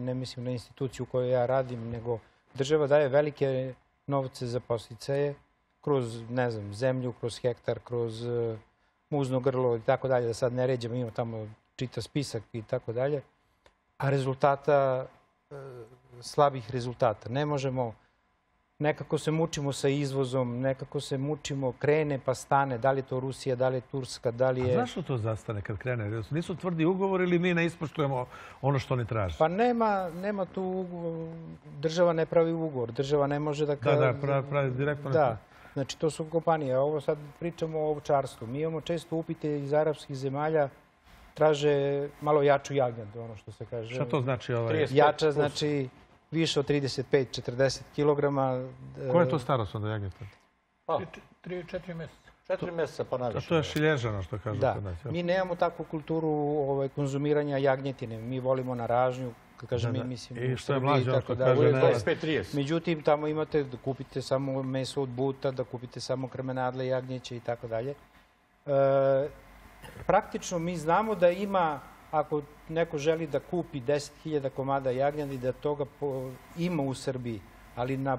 ne mislim na instituciju u kojoj ja radim, nego država daje velike novce za podsticaje kroz, ne znam, zemlju, kroz hektar, kroz muzno grlo i tako dalje, da sad ne ređemo, imamo tamo čitav spisak i tako dalje, a rezultata, slabih rezultata. Ne možemo, nekako se mučimo sa izvozom, nekako se mučimo, krene pa stane. Da li je to Rusija, da li je Turska, da li je... A zašto to zastane kad krene? Nisu tvrdi ugovor ili mi ne ispoštujemo ono što oni traže? Pa nema tu ugovor. Država ne pravi ugovor. Država ne može da... Da, pravi direktno. Da. Znači, to su kompanije. Ovo sad pričamo o ovčarstvu. Mi imamo često upite iz arapskih zemalja, traže malo jaču jagnjadu, ono što se kaže. Šta to znači? Jača znači više od 35-40 kilograma. Koja je to starost onda jagnjata? 3-4 mjeseca. 4 mjeseca pa najviše. To je šilježano što kažu. Da. Mi nemamo takvu kulturu konzumiranja jagnjetine. Mi volimo na ražnju. I što je mlađe, on što kaže Nenad. Međutim, tamo imate da kupite samo meso od buta, da kupite samo kremenadle, jagnjeće i tako dalje. Praktično mi znamo da ima, ako neko želi da kupi 10.000 komada jagnjadi, da toga ima u Srbiji, ali na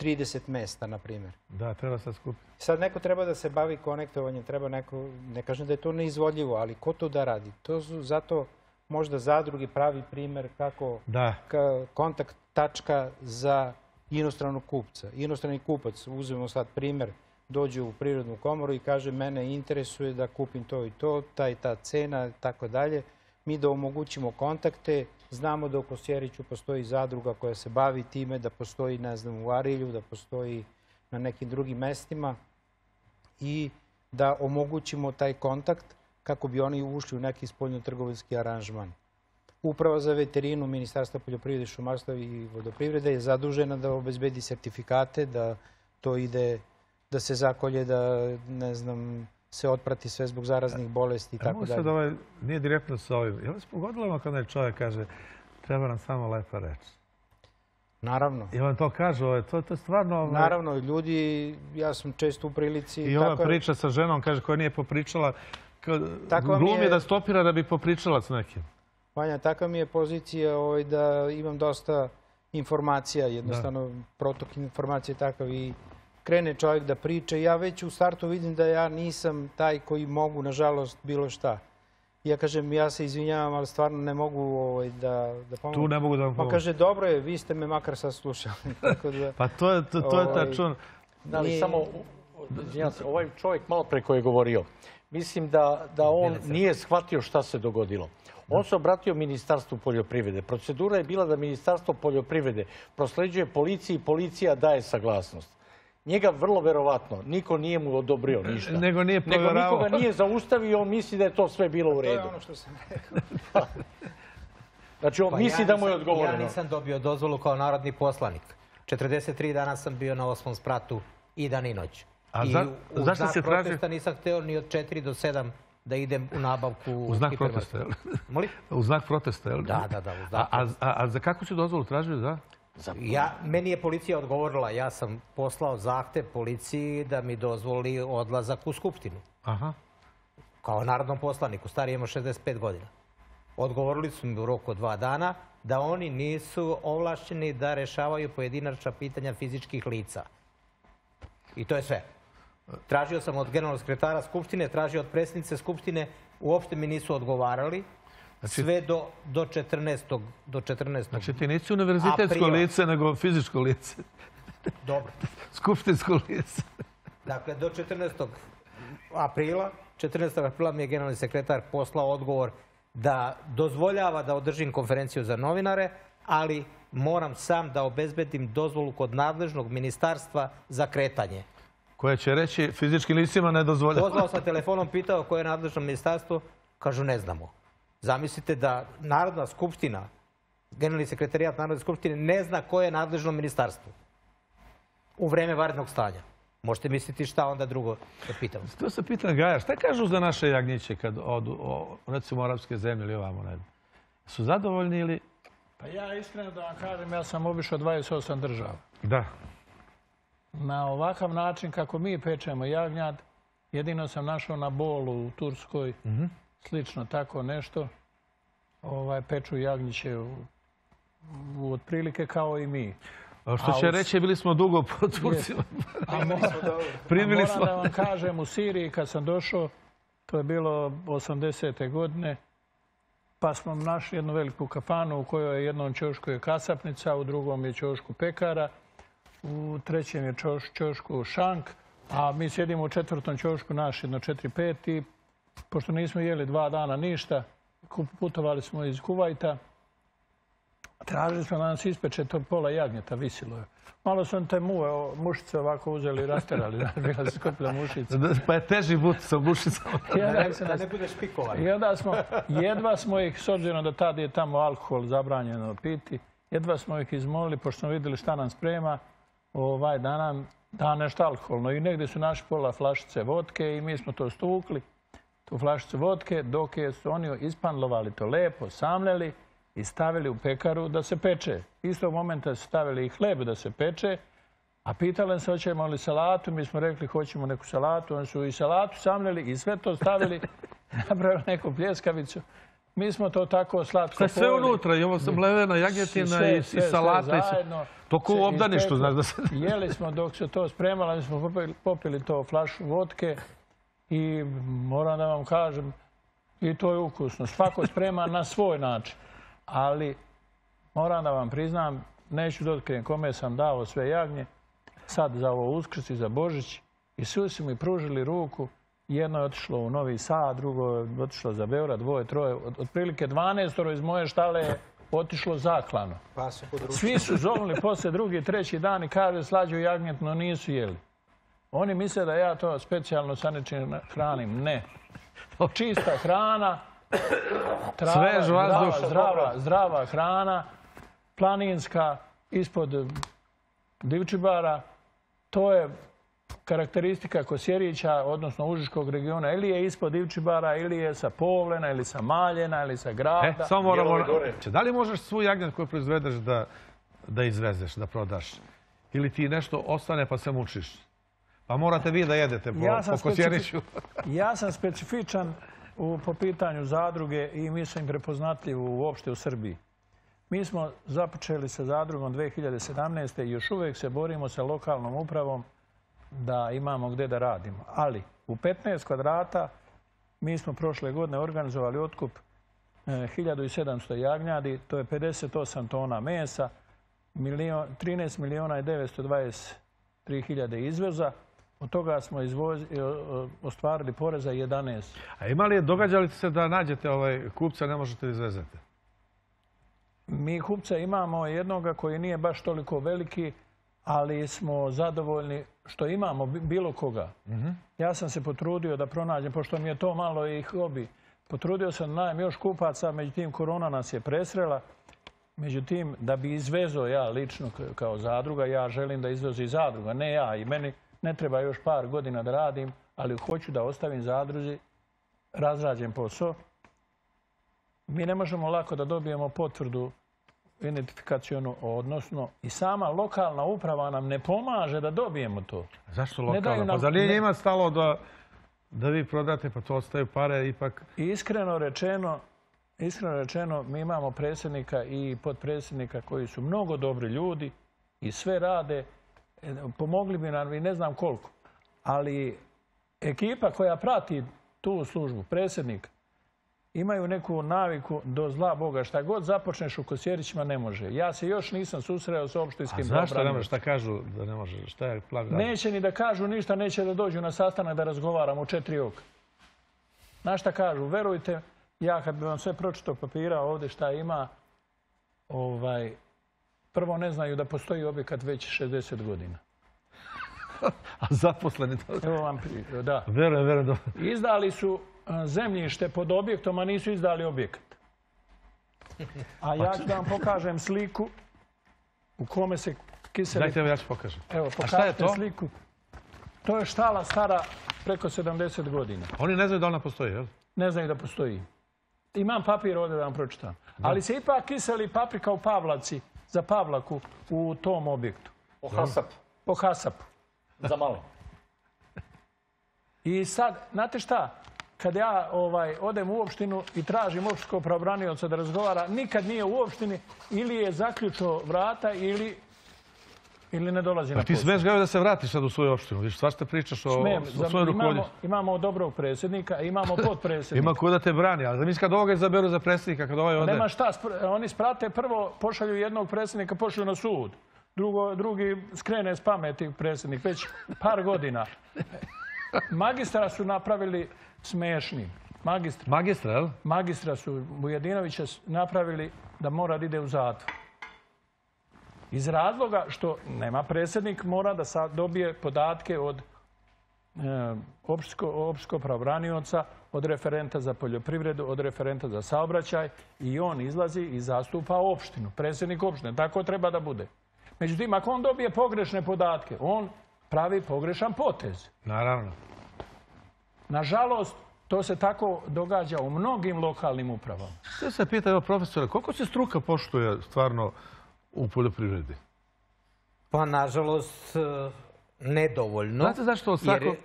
30 mesta, na primjer. Da, treba sad skupiti. Sad neko treba da se bavi konektovanjem, treba neko, ne kažem da je to neizvodljivo, ali ko to da radi? To su zato možda zadrugi pravi primjer kako kontakt tačka za inostranog kupca. Inostrani kupac, uzmemo sad primjer, dođe u Privrednu komoru i kaže mene interesuje da kupim to i to, ta i ta cena i tako dalje. Mi da omogućimo kontakte, znamo da u Kosjeriću postoji zadruga koja se bavi time, da postoji, ne znam, u Arilju, da postoji na nekim drugim mestima i da omogućimo taj kontakt kako bi oni ušli u neki spoljno-trgovinski aranžman. Uprava za veterinu Ministarstva poljoprivrede, šumarstva i vodoprivrede je zadužena da obezbedi sertifikate, da to ide, da se zakolje, da ne znam, se otprati sve zbog zaraznih bolesti i tako dalje. Mogu sad ovaj, nije direktno sa ovim. Je li se pogodilo vam kada čovjek kaže treba nam samo lepa reč? Naravno. I vam to kažu, to je stvarno... Naravno, ljudi, ja sam često u prilici... I ova priča sa ženom, kaže, koja nije popričala... Glumi da stopira da bi popričala s nekim. Vanja, takva mi je pozicija da imam dosta informacija, jednostavno protok informacije je takav i krene čovjek da priča. Ja već u startu vidim da ja nisam taj koji mogu, nažalost, bilo šta. Ja kažem, ja se izvinjavam, ali stvarno ne mogu da pomogu. Tu ne mogu da vam pomogu. Pa kaže, dobro je, vi ste me makar saslušali. Pa to je tačno. Ali samo, izvinjam se, ovaj čovjek malo pre koji je govorio, mislim da on nije shvatio šta se dogodilo. On se obratio Ministarstvu poljoprivrede. Procedura je bila da Ministarstvo poljoprivrede prosleđuje policiji i policija daje saglasnost. Njega vrlo verovatno niko nije mu odobrio ništa. Nego nije provjeravao. Nego nikoga nije zaustavio i on misli da je to sve bilo u redu. To je ono što sam rekao. Znači on misli da mu je odgovoreno. Ja nisam dobio dozvolu kao narodni poslanik. 43 dana sam bio na 8. spratu i dan i noć. I u znak protesta nisam hteo ni od 4 do 7 da idem u nabavku... U znak protesta, jel? Molim? U znak protesta, jel? Da, u znak protesta. A za kakvu si dozvolu tražio, da? Meni je policija odgovorila. Ja sam poslao zahtev policiji da mi dozvoli odlazak u Skupštinu. Aha. Kao narodnom poslaniku. Stari imao 65 godina. Odgovorili su mi u roku 2 dana da oni nisu ovlašćeni da rešavaju pojedinačna pitanja fizičkih lica. I to je sve. Tražio sam od generalnog sekretara Skupštine, tražio od predsjednice Skupštine, uopšte mi nisu odgovarali, sve do 14. Znači ti nisi univerzitetsko lice, nego fizičko lice. Dobro. Skupštinsko lice. Dakle, do 14. aprila, 14. aprila mi je generalni sekretar poslao odgovor da dozvoljava da održim konferenciju za novinare, ali moram sam da obezbedim dozvolu kod nadležnog ministarstva za kretanje. Koje će reći fizičkim licima ne dozvoljava. Pozvao sam telefonom, pitao koje je nadležno ministarstvo, kažu ne znamo. Zamislite da Narodna skupština, generalni sekretarijat Narodne skupštine ne zna koje je nadležno ministarstvo u vreme vanrednog stanja. Možete misliti šta onda drugo da pitamo. To se pitam, Gaja, šta kažu za naše jagnjiće kad odu, recimo, arapske zemlje ili ovamo? Su zadovoljni ili... Pa ja iskreno da vam kažem, ja sam obišao 28 država. Da. Na ovakav način kako mi pečemo jagnjad, jedino sam našao na Bolu u Turskoj, slično tako nešto, peču jagnjiće otprilike kao i mi. Što će reći, bili smo dugo po Turcima. Moram da vam kažem, u Siriji kad sam došao, to je bilo 80. godine, pa smo našli jednu veliku kafanu u kojoj je jednom ćošku je kasapnica, u drugom je ćošku pekara, u trećem je ćošku šank, a mi sjedimo u četvrtom ćošku naš jedno 4-5 i pošto nismo jeli 2 dana ništa, putovali smo iz Kuvajta, Tražili smo da nas ispeče to pola jagnjeta, visilo je. Malo sam te mušice ovako uzeli i rasterali. Bila se skupila mušica. Pa je teži but sa mušicama. Da ne budeš pikovan. Jedva smo ih, s obzirom da tada je tamo alkohol zabranjeno piti, jedva smo ih izmolili, pošto smo vidjeli šta nam sprema, da nam da nešto alkoholno. I negdje su naši pola flašice vodke i mi smo to stukli, tu flašicu vodke, dok su oni ispanlovali to lepo, samljeli i stavili u pekaru da se peče. Istog momenta su stavili i hleb da se peče, a pitali se hoćemo li salatu. Mi smo rekli hoćemo neku salatu. Oni su i salatu samljeli i sve to stavili, napravili neku pljeskavicu. Mi smo to tako slatko pojeli. Sve unutra, imamo se mlevena jagnjetina i salata. To ko u obdaništu, znaš da se... Jeli smo dok se to spremalo, mi smo popili to flašu vodke i moram da vam kažem, i to je ukusno. Svako sprema na svoj način. Ali moram da vam priznam, neću da otkrijem kome sam dao sve jagnje, sad za ovo Uskrs i za Božić, i svi su mi pružili ruku. Jedno je otišlo u Novi Sad, drugo je otišlo za Beograd, dvoje, troje. Otprilike 12 iz moje štale je otišlo zaklano. Svi su zovnili posle drugi, treći dan i kaže slađu jagnjetno nisu jeli. Oni misle da ja to specijalno sa nečim hranim. Ne. Čista hrana, zdrava hrana, planinska, ispod Divčibara. To je karakteristika Kosjerića, odnosno Užičkog regiona. Ili je ispod Divčibara, ili je sa Povlena, ili sa Maljena, ili sa Grada. Samo moramo reći, da li možeš svu jagnjad koju proizvedeš da izvezeš, da prodaš? Ili ti nešto ostane pa se mučiš? Pa morate vi da jedete po Kosjeriću. Ja sam specifičan po pitanju zadruge i mislim prepoznatljiv uopšte u Srbiji. Mi smo započeli sa zadrugom 2017. i još uvijek se borimo sa lokalnom upravom da imamo gdje da radimo. Ali u 15 kvadrata mi smo prošle godine organizovali otkup 1700 jagnjadi, to je 58 tona mesa, 13 miliona i 923 hiljade izvoza. Od toga smo ostvarili poreza 11. A ima li, događa li se da nađete kupca, ne možete izvezati? Mi kupca imamo jednoga koji nije baš toliko veliki, ali smo zadovoljni što imamo bilo koga. Ja sam se potrudio da pronađem, pošto mi je to malo i hobi. Potrudio sam da najem još kupaca, međutim korona nas je presrela. Međutim, da bi izvezao ja lično kao zadruga, ja želim da izvezi i zadruga, ne ja. I meni ne treba još par godina da radim, ali hoću da ostavim zadruzi razrađen posao. Mi ne možemo lako da dobijemo potvrdu identifikacionu, odnosno i sama lokalna uprava nam ne pomaže da dobijemo to. Zašto lokalna? Pa zar nije njima stalo da vi prodate, pa to ostaju pare ipak? Iskreno rečeno, mi imamo predsjednika i potpredsjednika koji su mnogo dobri ljudi i sve rade. Pomogli bi nam i ne znam koliko. Ali ekipa koja prati tu službu, predsjednik, imaju neku naviku do zla Boga. Šta god započneš u Kosjerićima ne može. Ja se još nisam susreo sa opštinskim upravama. A znaš šta ne može? Šta kažu da ne može? Neće ni da kažu ništa, neće da dođu na sastanak da razgovaram u 4 oka. Znaš šta kažu? Verujte, ja kad bi vam sve pročitao papira ovdje šta ima, prvo ne znaju da postoji objekat već 60 godina. A zaposleni to... Evo vam prije, da. Verujem. Izdali su zemljište pod objektom, a nisu izdali objekat. A ja ću da vam pokažem sliku u kome se Kiselica... Dajte, ja ću pokažem. Evo, pokažete sliku. To je štala stara preko 70 godina. Oni ne znaju da ona postoji, jel? Ne znaju da postoji. Imam papir ovdje da vam pročitam. Ali se ipak kiseli paprika u Pavlaci, za Pavlaku u tom objektu. Po Hasapu. Za malo. I sad, znate šta? Kad ja odem u opštinu i tražim opštinskog pravobranioca da razgovara, nikad nije u opštini, ili je zaključao vrata ili ne dolazi na posao. Ti smeš gledati da se vratiš sad u svoju opštinu. Viš, svašta pričaš o svojoj rukovodju. Imamo dobrog predsjednika, imamo podpredsjednika. Ima ko da te brani, ali mislim kad ovoga izaberu za predsjednika, kad ovaj ode... Nema šta, oni sprate prvo, pošalju jednog predsjednika, pošalju na sud. Drugi skrene s pameti predsjednik, već par godina. Magistra su napravili smešnim. Magistra su Ujedinovića napravili da mora da ide u zatvor. Iz razloga što nema predsjednik, mora da dobije podatke od opštinskog pravobranioca, od referenta za poljoprivredu, od referenta za saobraćaj i on izlazi i zastupa opštinu, predsjednik opštine. Tako treba da bude. Međutim, ako on dobije pogrešne podatke, on pravi pogrešan potez. Naravno. Nažalost, to se tako događa u mnogim lokalnim upravama. Sve se pitaju profesora, koliko se struka poštuje stvarno u poljoprivredi? Pa, nažalost, nedovoljno. Znate zašto? Jer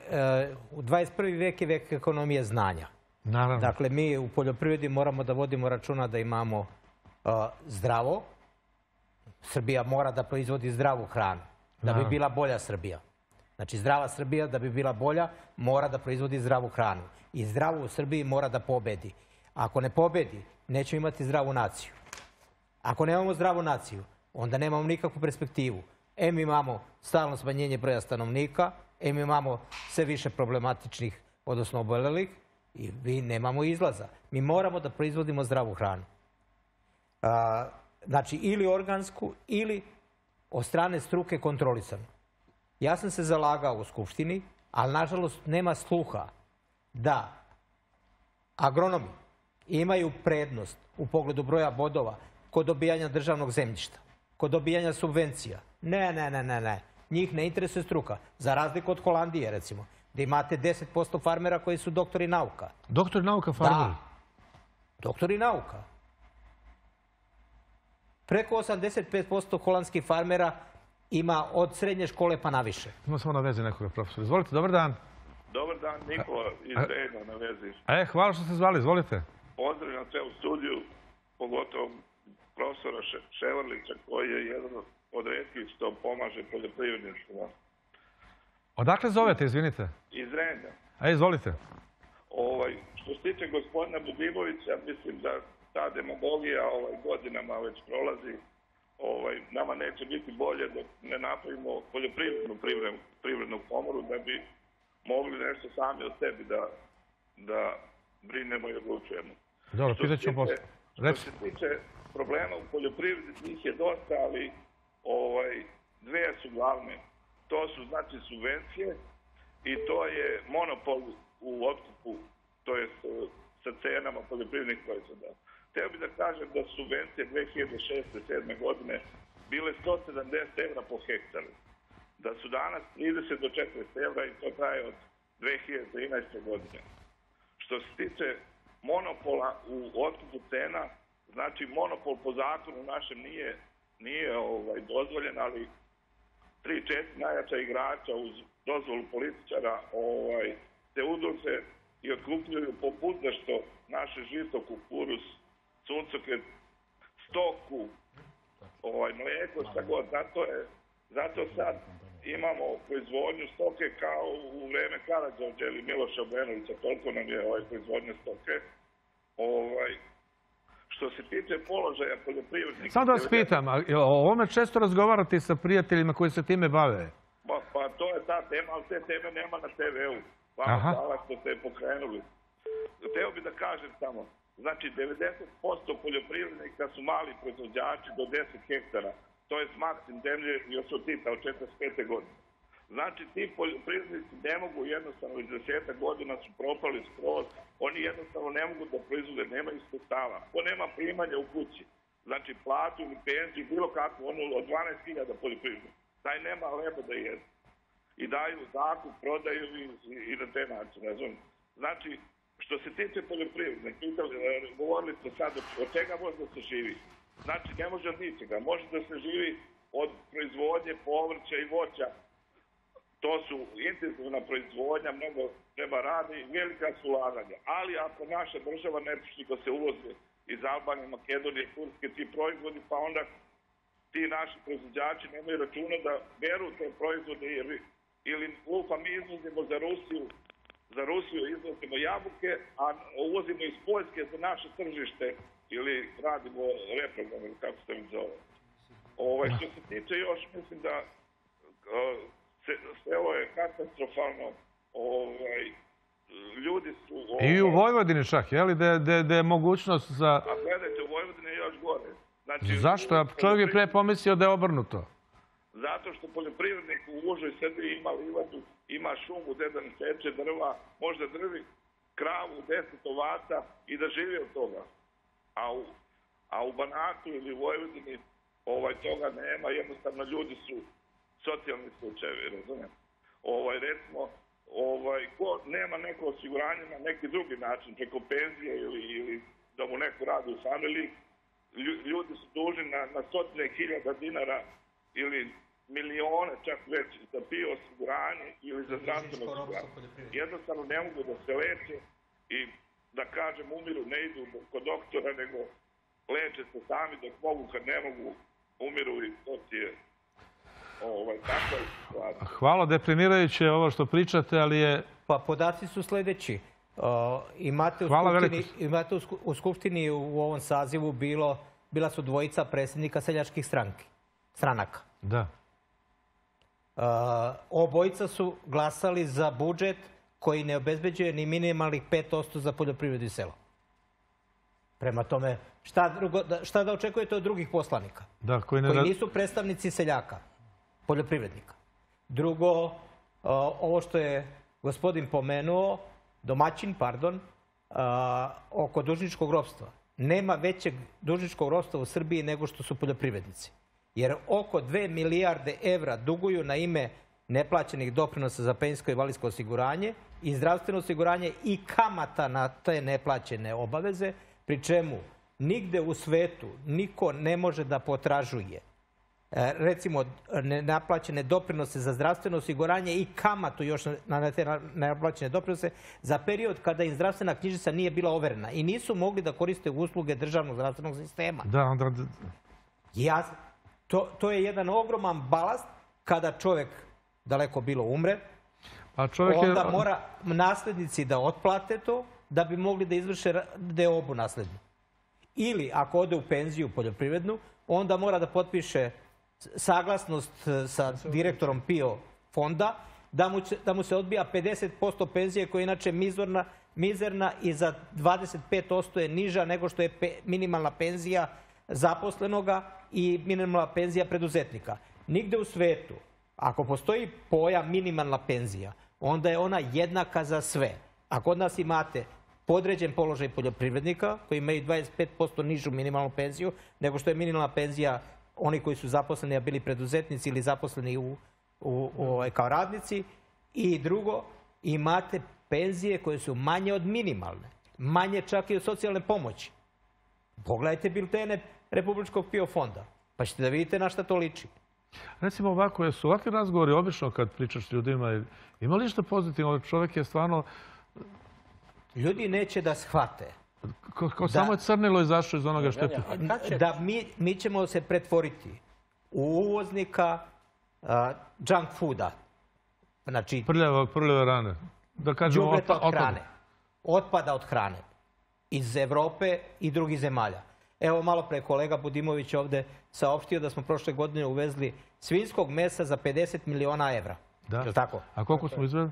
21. vek je vek ekonomije znanja. Naravno. Dakle, mi u poljoprivredi moramo da vodimo računa da imamo zdravo. Srbija mora da proizvodi zdravu hranu, da bi bila bolja Srbija. Znači, zdrava Srbija, da bi bila bolja, mora da proizvodi zdravu hranu. I zdravo u Srbiji mora da pobedi. Ako ne pobedi, nećemo imati zdravu naciju. Ako nemamo zdravu naciju, onda nemamo nikakvu perspektivu. Mi imamo stalno smanjenje broja stanovnika, mi imamo sve više problematičnih, odnosno obolelih, i mi nemamo izlaza. Mi moramo da proizvodimo zdravu hranu. Znači, ili organsku, ili od strane struke kontrolisanu. Ja sam se zalagao u Skupštini, ali nažalost nema sluha da agronomi imaju prednost u pogledu broja bodova kod dobijanja državnog zemljišta, kod dobijanja subvencija. Ne. Njih ne interesuje struka. Za razliku od Holandije, recimo, gdje imate 10% farmera koji su doktori nauka. Doktori nauka farmeri? Da. Doktori nauka. Preko 85% holandskih farmera ima od srednje škole pa naviše. Ima samo na vezi nekoga, profesor. Izvolite, dobar dan. Dobar dan, Nikola iz Dejna na vezi. Hvala što ste zvali, izvolite. Pozdravljam sve u studiju, pogotovo profesora Ševarlića, koji je jedan od retkih što pomaže poljoprivrednicima. Odakle zovete, izvinite? Iz Dejna. Izvolite. Što se tiče gospodina Budimovića, mislim da ta demagogija godinama već prolazi. Nama neće biti bolje dok ne napravimo poljoprivrednu komoru da bi mogli nešto sami od sebi da brinemo i odlučujemo. Dobro, pitat ću posle. Što se tiče problema u poljoprivredi, njih je dosta, ali dve su glavne. To su znači subvencije i to je monopol u otkupu, to je sa cenama poljoprivrednih proizvoda. Htio bih da kažem da su subvencije 2006-2007. godine bile 170 evra po hektaru. Da su danas 30 do 40 evra i to traje od 2013. godine. Što se tiče monopola u otkupu cena, znači monopol po zakonu našem nije dozvoljen, ali 3-4 najjača igrača uz dozvolu političara se udruže i otkupljuju po budžetu naše žito, kukuruz, suncokret, stoku, mlijeko, šta god. Zato sad imamo proizvodnju stoke kao u vreme Karađorđa ili Miloša Obrenovića, toliko nam je proizvodnja stoke. Što se tiče položaja poljoprivrednika... Samo da vas pitam, o ovome često razgovarate sa prijateljima koji se time bave? Pa to je ta tema, ali te teme nema na TV-u. Hvala što ste pokrenuli. Hteo bih da kažem samo, znači 90% poljoprivrednika su mali proizvođači do 10 hektara, to je maksimum zemlje još od Tita, od 45. godine. Znači ti poljoprivrednici ne mogu jednostavno, iz 10 godina su propali skroz, oni jednostavno ne mogu da proizvode, nemaju sredstava. Ko nema primanja u kući, znači platu ili penziju, bilo kako, ono od 12.000 poljoprivrednika, taj nema leba da jede. I daju zakup, prodaju i na te načine. Znači, što se tiče poljoprivredne, govorili ste sad od čega može da se živi. Znači, ne može od ničega. Može da se živi od proizvodnje povrća i voća. To su intenzivna proizvodnja, mnogo treba radi, velika su ulaganja. Ali ako naša država nepošteno se uvozi iz Albanije, Makedonije, Turske, ti proizvodi, pa onda ti naši proizvođači nemaju računa da beru te proizvode ili lupa mi izvozimo za Rusiju izvozimo jabuke, a uvozimo iz Poljske za naše tržište ili radimo reprogram, ili kako se mi zove. Što se tiče još, mislim da selo je katastrofalno. Ljudi su... I u Vojvodini čak, je li, da je mogućnost za... A gledajte, u Vojvodini je još gore. Zašto? Čovjek je pre pomislio da je obrnuto. Zato što poljoprivrednik u užoj Srbiji ima livadu, ima šumu, dedan seče drva, možda drvi kravu, 10 ovaca i da živi od toga. A u Banatu ili Vojvodini toga nema, jednostavno ljudi su socijalni slučajevi, razumijem. Recimo, ko nema neko osiguranje na neki drugi način, preko penzije ili da mu neko radi u familiji, ljudi su dužni na stotine hiljada dinara ili milione čak već za PIO osiguranje ili za zdravstveno osiguranje. Jednostavno ne mogu da se leče i da kažem umiru, ne idu kod doktora, nego leče se sami dok mogu, kad ne mogu umiru i to ti je takva situacija. Hvala, deprimirajuće je ovo što pričate, ali je... Pa podaci su sljedeći. Imate u Skupštini u ovom sazivu bila su dvojica predsjednika seljačkih stranaka. Da. Obojica su glasali za budžet koji ne obezbeđuje ni minimalnih 5% za poljoprivredu i selo. Prema tome, šta da očekujete od drugih poslanika? Da, koji nisu predstavnici seljaka, poljoprivrednika. Drugo, ovo što je gospodin pomenuo, domaćin, pardon, oko dužničkog ropstva. Nema većeg dužničkog ropstva u Srbiji nego što su poljoprivrednici. Jer oko 2 milijarde evra duguju na ime neplaćenih doprinosa za penzijsko i invalidsko osiguranje i zdravstveno osiguranje i kamata na te neplaćene obaveze, pri čemu nigde u svetu niko ne može da potražuje recimo neplaćene doprinose za zdravstveno osiguranje i kamatu još na te neplaćene doprinose za period kada im zdravstvena knjižica nije bila overena i nisu mogli da koriste usluge državnog zdravstvenog sistema. To je jedan ogroman balast kada čovjek, daleko bilo, umre. Onda mora naslednici da otplate to da bi mogli da izvrše deobu naslednju. Ili ako ode u penziju poljoprivrednu, onda mora da potpiše saglasnost sa direktorom PIO fonda da mu se odbija 50% penzije koja je inače mizerna i za 25% je niža nego što je minimalna penzija zaposlenoga i minimalna penzija preduzetnika. Nigde u svetu, ako postoji pojam minimalna penzija, onda je ona jednaka za sve. Ako kod nas imate podređen položaj poljoprivrednika koji imaju 25% nižu minimalnu penziju nego što je minimalna penzija oni koji su zaposleni, a bili preduzetnici ili zaposleni kao radnici. I drugo, imate penzije koje su manje od minimalne, manje čak i od socijalne pomoći. Pogledajte biltene Republičkog PIO fonda, pa ćete da vidite na šta to liči. Recimo ovako, jesu ovakvi razgovori obično kad pričaš s ljudima, ima li što pozitivno? Čovjek je stvarno... Ljudi neće da shvate. Kao samo je crnilo izašlo iz onoga što je... Da, mi ćemo se pretvoriti u uvoznika junk fooda. Prljave rane. Da kažemo otpada. Otpada od hrane. Iz Evrope i drugih zemalja. Evo malo pre kolega Budimović ovde saopštio da smo prošle godine uvezli svinjskog mesa za 50 miliona evra. Da. A koliko smo izvezli?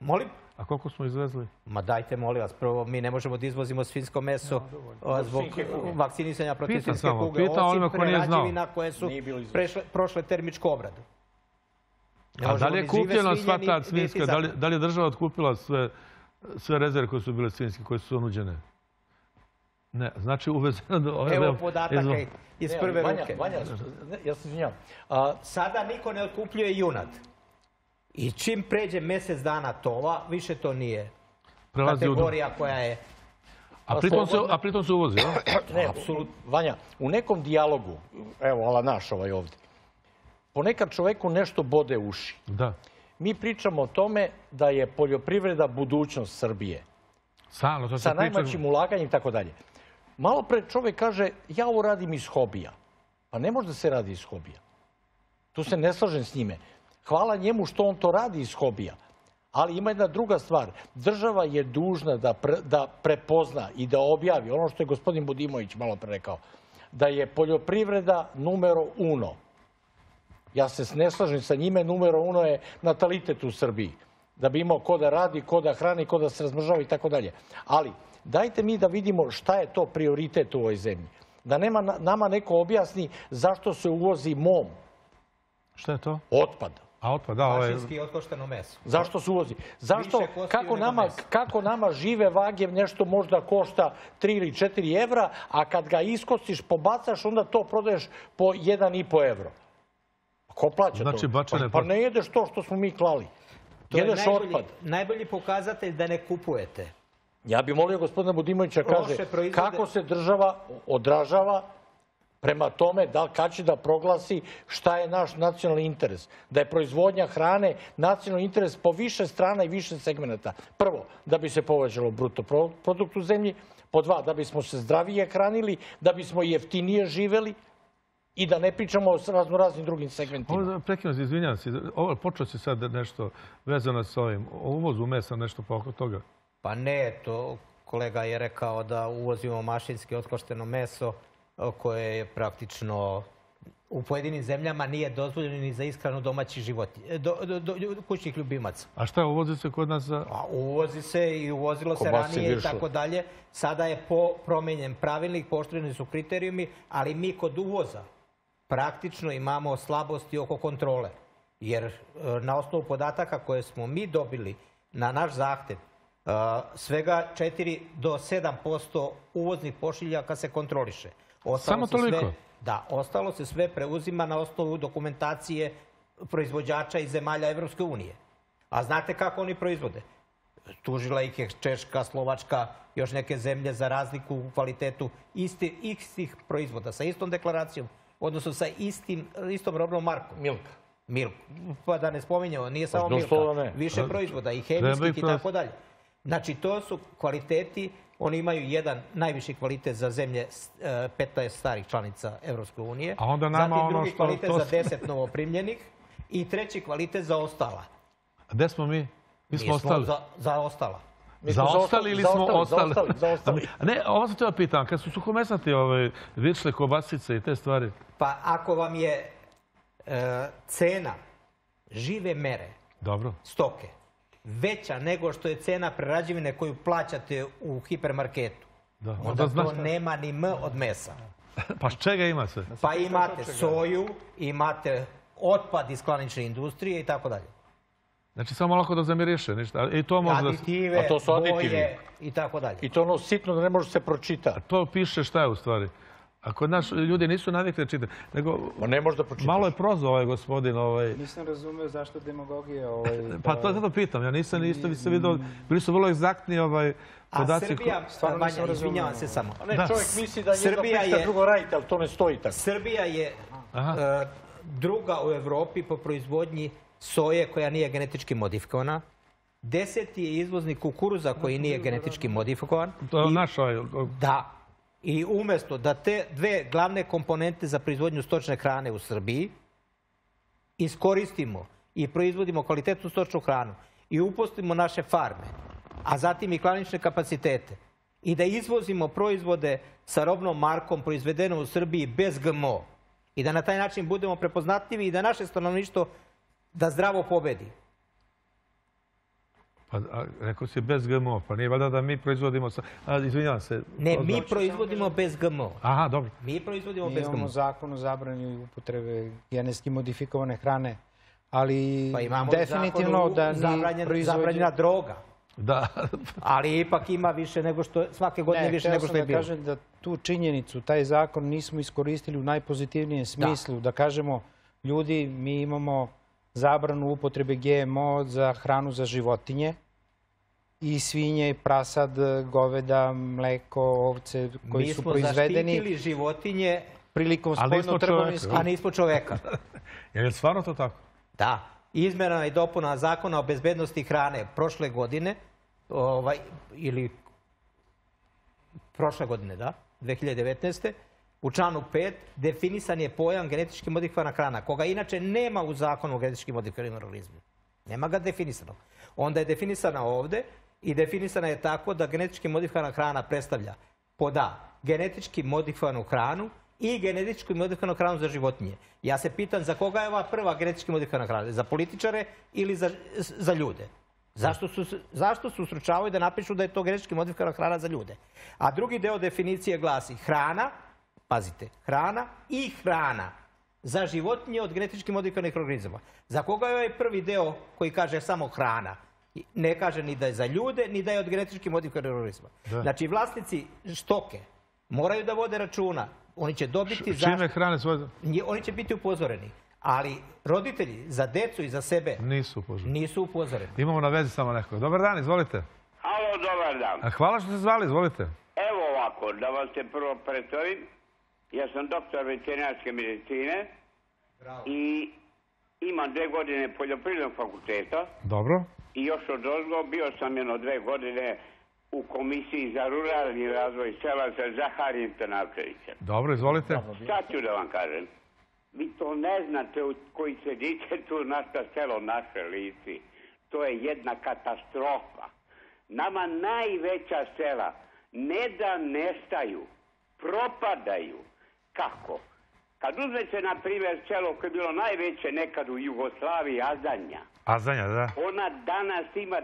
Molim? A koliko smo izvezli? Ma dajte, molim vas, prvo mi ne možemo da izvozimo svinjsko meso zbog vakcinisanja protiv svinjske kuge. Osim prerađevina koje su prošle termičku obradu. A da li je kupljena sva ta svinjska? Da li je država otkupila sve rezerve koje su bile svinjske, koje su onuđene? Ne, znači uvezeno... Evo podataka iz prve ruke. Vanja, ja se izvinjam. Sada niko ne otkupljuje junad. I čim pređe mjesec dana tova, više to nije kategorija koja je... A pritom se uvozi, ja? Apsolutno. Vanja, u nekom dijalogu, evo, ala naš ovaj ovdje, ponekad čoveku nešto bode uši. Da. Mi pričamo o tome da je poljoprivreda budućnost Srbije. Stalno, to se priča... Sa najmanjim ulaganjem i tako dalje. Malo pre čovek kaže, ja ovo radim iz hobija. Pa ne može da se radi iz hobija. Tu se ne slažem s njime. Hvala njemu što on to radi iz hobija. Ali ima jedna druga stvar. Država je dužna da prepozna i da objavi ono što je gospodin Budimović malo pre rekao. Da je poljoprivreda numero 1. Ja se ne slažem sa njime. Numero 1 je natalitet u Srbiji. Da bi imao ko da radi, ko da hrani, ko da se razmržava i tako dalje. Ali dajte mi da vidimo šta je to prioritet u ovoj zemlji. da nama neko objasni zašto se uvozi mom. Šta je to? Otpad. A otpad, da. Mašinski otkošteno meso. Zašto se uvozi? Zašto, kako nama žive vage nešto možda košta 3 ili 4 evra, a kad ga iskosiš, pobacaš, onda to prodaješ po 1,5 evro. Ko plaća to? Pa ne jedeš to što smo mi klali. Jedeš otpad. Najbolji pokazatelj da ne kupujete. Ja bih molio gospodina Budimovića kaže kako se država odražava prema tome da kad će da proglasi šta je naš nacionalni interes. Da je proizvodnja hrane nacionalni interes po više strana i više segmenta. Prvo, da bi se povećalo bruto produkt u zemlji. Po dva, da bismo se zdravije hranili, da bismo jeftinije živeli i da ne pričamo o raznoraznim drugim segmentima. Prekino, izvinjam se, počeo si sad nešto vezano sa ovim, o uvozu mesa, nešto pa oko toga? Pa ne, to kolega je rekao da uvozimo mašinski otkošteno meso koje je praktično u pojedinim zemljama nije dozvoljeno ni za ishranu domaćih životinja, kućnih ljubimaca. A šta uvozi se kod nas za... Uvozi se i uvozilo se ranije i tako dalje. Sada je promenjen pravilnik, poštovani su kriterijumi, ali mi kod uvoza praktično imamo slabosti oko kontrole. Jer na osnovu podataka koje smo mi dobili na naš zahtev, svega 4 do 7% uvoznih pošiljaka se kontroliše. Samo toliko? Da, ostalo se sve preuzima na osnovu dokumentacije proizvođača iz zemalja Evropske unije. A znate kako oni proizvode? Tužila ih je Češka, Slovačka, još neke zemlje za razliku u kvalitetu istih proizvoda, sa istom deklaracijom, odnosno sa istom robnom markom. Milka. Milka. Pa da ne spominjamo, nije samo Milka. Više proizvoda i hemijskih i tako dalje. Znači, to su kvaliteti, oni imaju jedan najviši kvalitet za zemlje 15 starih članica Evropske unije, zatim drugi kvalitet za 10 novoprimljenih i treći kvalitet za ostala. A gde smo mi? Mi smo ostali. Za ostala. Zaostali ili smo ostali? Ne, ovo se teba pitan, kad su suhomesnati viršle, kobasice i te stvari? Pa ako vam je cena žive mere stoke veća nego što je cena prerađivine koju plaćate u hipermarketu. Onda to nema ni M od mesa. Pa čega ima se? Pa imate soju, imate otpad iz klanične industrije i tako dalje. Znači samo lako da zamiriše ništa. Aditive, boje i tako dalje. I to ono sitno da ne može se pročitati. To piše šta je u stvari. Ako ljudi nisu navikli da čitaju, nego malo je prozvao ovaj gospodin. Nisam razumeo zašto demagogija... Pa to zato pitam, ja nisam isto vidio, bili su vrlo egzaktni podaci... A Srbija, Vanja, izvinjavam se samo. Čovjek misli da jedno priča drugo radite, ali to ne stoji tako. Srbija je druga u Evropi po proizvodnji soje koja nije genetički modifikovana. 10. je izvozni kukuruza koji nije genetički modifikovan. To je naša... Da. I umjesto da te dve glavne komponente za proizvodnju stočne hrane u Srbiji iskoristimo i proizvodimo kvalitetnu stočnu hranu i upostimo naše farme, a zatim i klanične kapacitete i da izvozimo proizvode sa robnom markom proizvedeno u Srbiji bez GMO i da na taj način budemo prepoznatljivi i da naše stanovništvo da zdravo pobedi. Pa rekao si bez GMO, pa nije valjda da mi proizvodimo... Izvinjavam se. Ne, mi proizvodimo bez GMO. Aha, dobro. Mi proizvodimo bez GMO. Mi imamo zakon o zabranju upotrebe genetski modifikovane hrane, ali definitivno da ni proizvodimo... Zabranjena droga. Da. Ali ipak ima više nego što... Svake godine više nego što je bilo. Ne, htio sam da kažem da tu činjenicu, taj zakon nismo iskoristili u najpozitivnijem smislu. Da kažemo, ljudi, mi imamo... zabranu upotrebe GMO za hranu za životinje i svinje, prasad, goveda, mleko, ovce koji su proizvedeni. Mi smo zaštitili životinje, a nismo čoveka. Je li stvarno to tako? Da. Izmena i dopuna zakona o bezbednosti hrane prošle godine, ili prošle godine, da, 2019. U članu 5 definisan je pojam genetički modifikovana hrana, koga inače nema u zakonu o genetički modifikovanom organizmu. Nema ga definisanog. Onda je definisana ovdje i definisana je tako da genetički modifikovana hrana predstavlja pod A, genetički modifikovanu hranu i genetički modifikovanu hranu za životinje. Ja se pitam za koga je ova prva genetički modifikovana hrana? Za političare ili za ljude? Zašto se ustručavaju da napišu da je to genetički modifikovana hrana za ljude? A drugi deo definicije glasi hrana Pazite, hrana i hrana za životinje od genetički modifikovanih organizama. Za koga je ovaj prvi deo koji kaže samo hrana? Ne kaže ni da je za ljude, ni da je od genetički modifikovanih organizama. Znači, vlasnici stoke moraju da vode računa. Oni će dobiti zaštitu. Čime hrane svoje? Oni će biti upozoreni. Ali roditelji za decu i za sebe nisu upozoreni. Imamo na vezi samo neko. Dobar dan, izvolite. Halo, dobar dan. Hvala što ste zvali, izvolite. Evo ovako, da vas se prvo predstavim. Ja sam doktor veterinarske medicine i imam 2 godine Poljoprivrednog fakulteta. Dobro. I još od ozgo bio sam jedno 2 godine u Komisiji za ruralni razvoj sela sa Zaharijem. Dobro, izvolite. Šta ću da vam kažem? Vi to ne znate koji se diče tu naša selo, naše lici. To je jedna katastrofa. Nama najveća sela ne da nestaju, propadaju. Kako? Kad uzmete, na primjer, selo koje je bilo najveće nekad u Jugoslaviji, Azanja. Azanja, da. Ona danas ima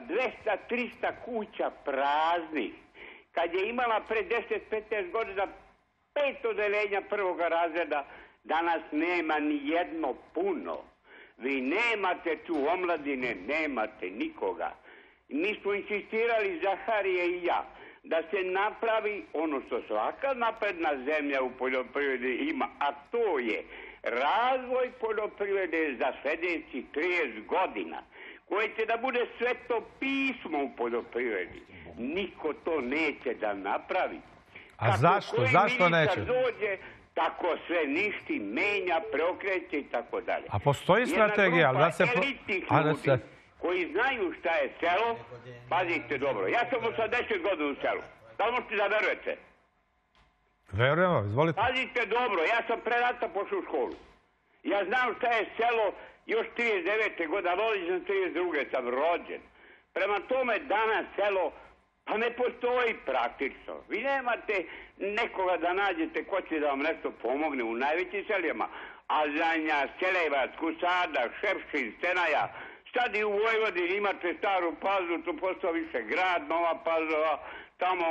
200-300 kuća praznih. Kad je imala pre 10-15 godina 5 odeljenja prvoga razreda, danas nema ni jedno puno. Vi nemate tu omladine, nemate nikoga. Mi smo insistirali, Zaharije i ja, da se napravi ono što svaka napredna zemlja u poljoprivredi ima, a to je razvoj poljoprivrede za sljedeći 30 godina, koje će da bude sveto pismo u poljoprivredi. Niko to neće da napravi. A zašto? Zašto neće? Tako sve ništi, menja, preokreće i tako dalje. A postoji strategija, ali da se... Jedna grupa elitnih ljudi koji znaju šta je selo, pazite dobro. Ja sam od 10 godina u selu. Da li možete da verujete? Verujemo, izvolite. Pazite dobro, ja sam pre rata pošao u školu. Ja znam šta je selo još 39. godina, rođen sam 32. sam rođen. Prema tome danas selo... Pa ne postoji praktično. Vi nemate nekoga da nađete ko će da vam nešto pomogne u najvećim seljama. Azanja, Selevac, Kusada, Šepšin, Stenaja. Sad i u Vojvodini imate Staru Pazovu, tu postao više grad, Nova Pazova, tamo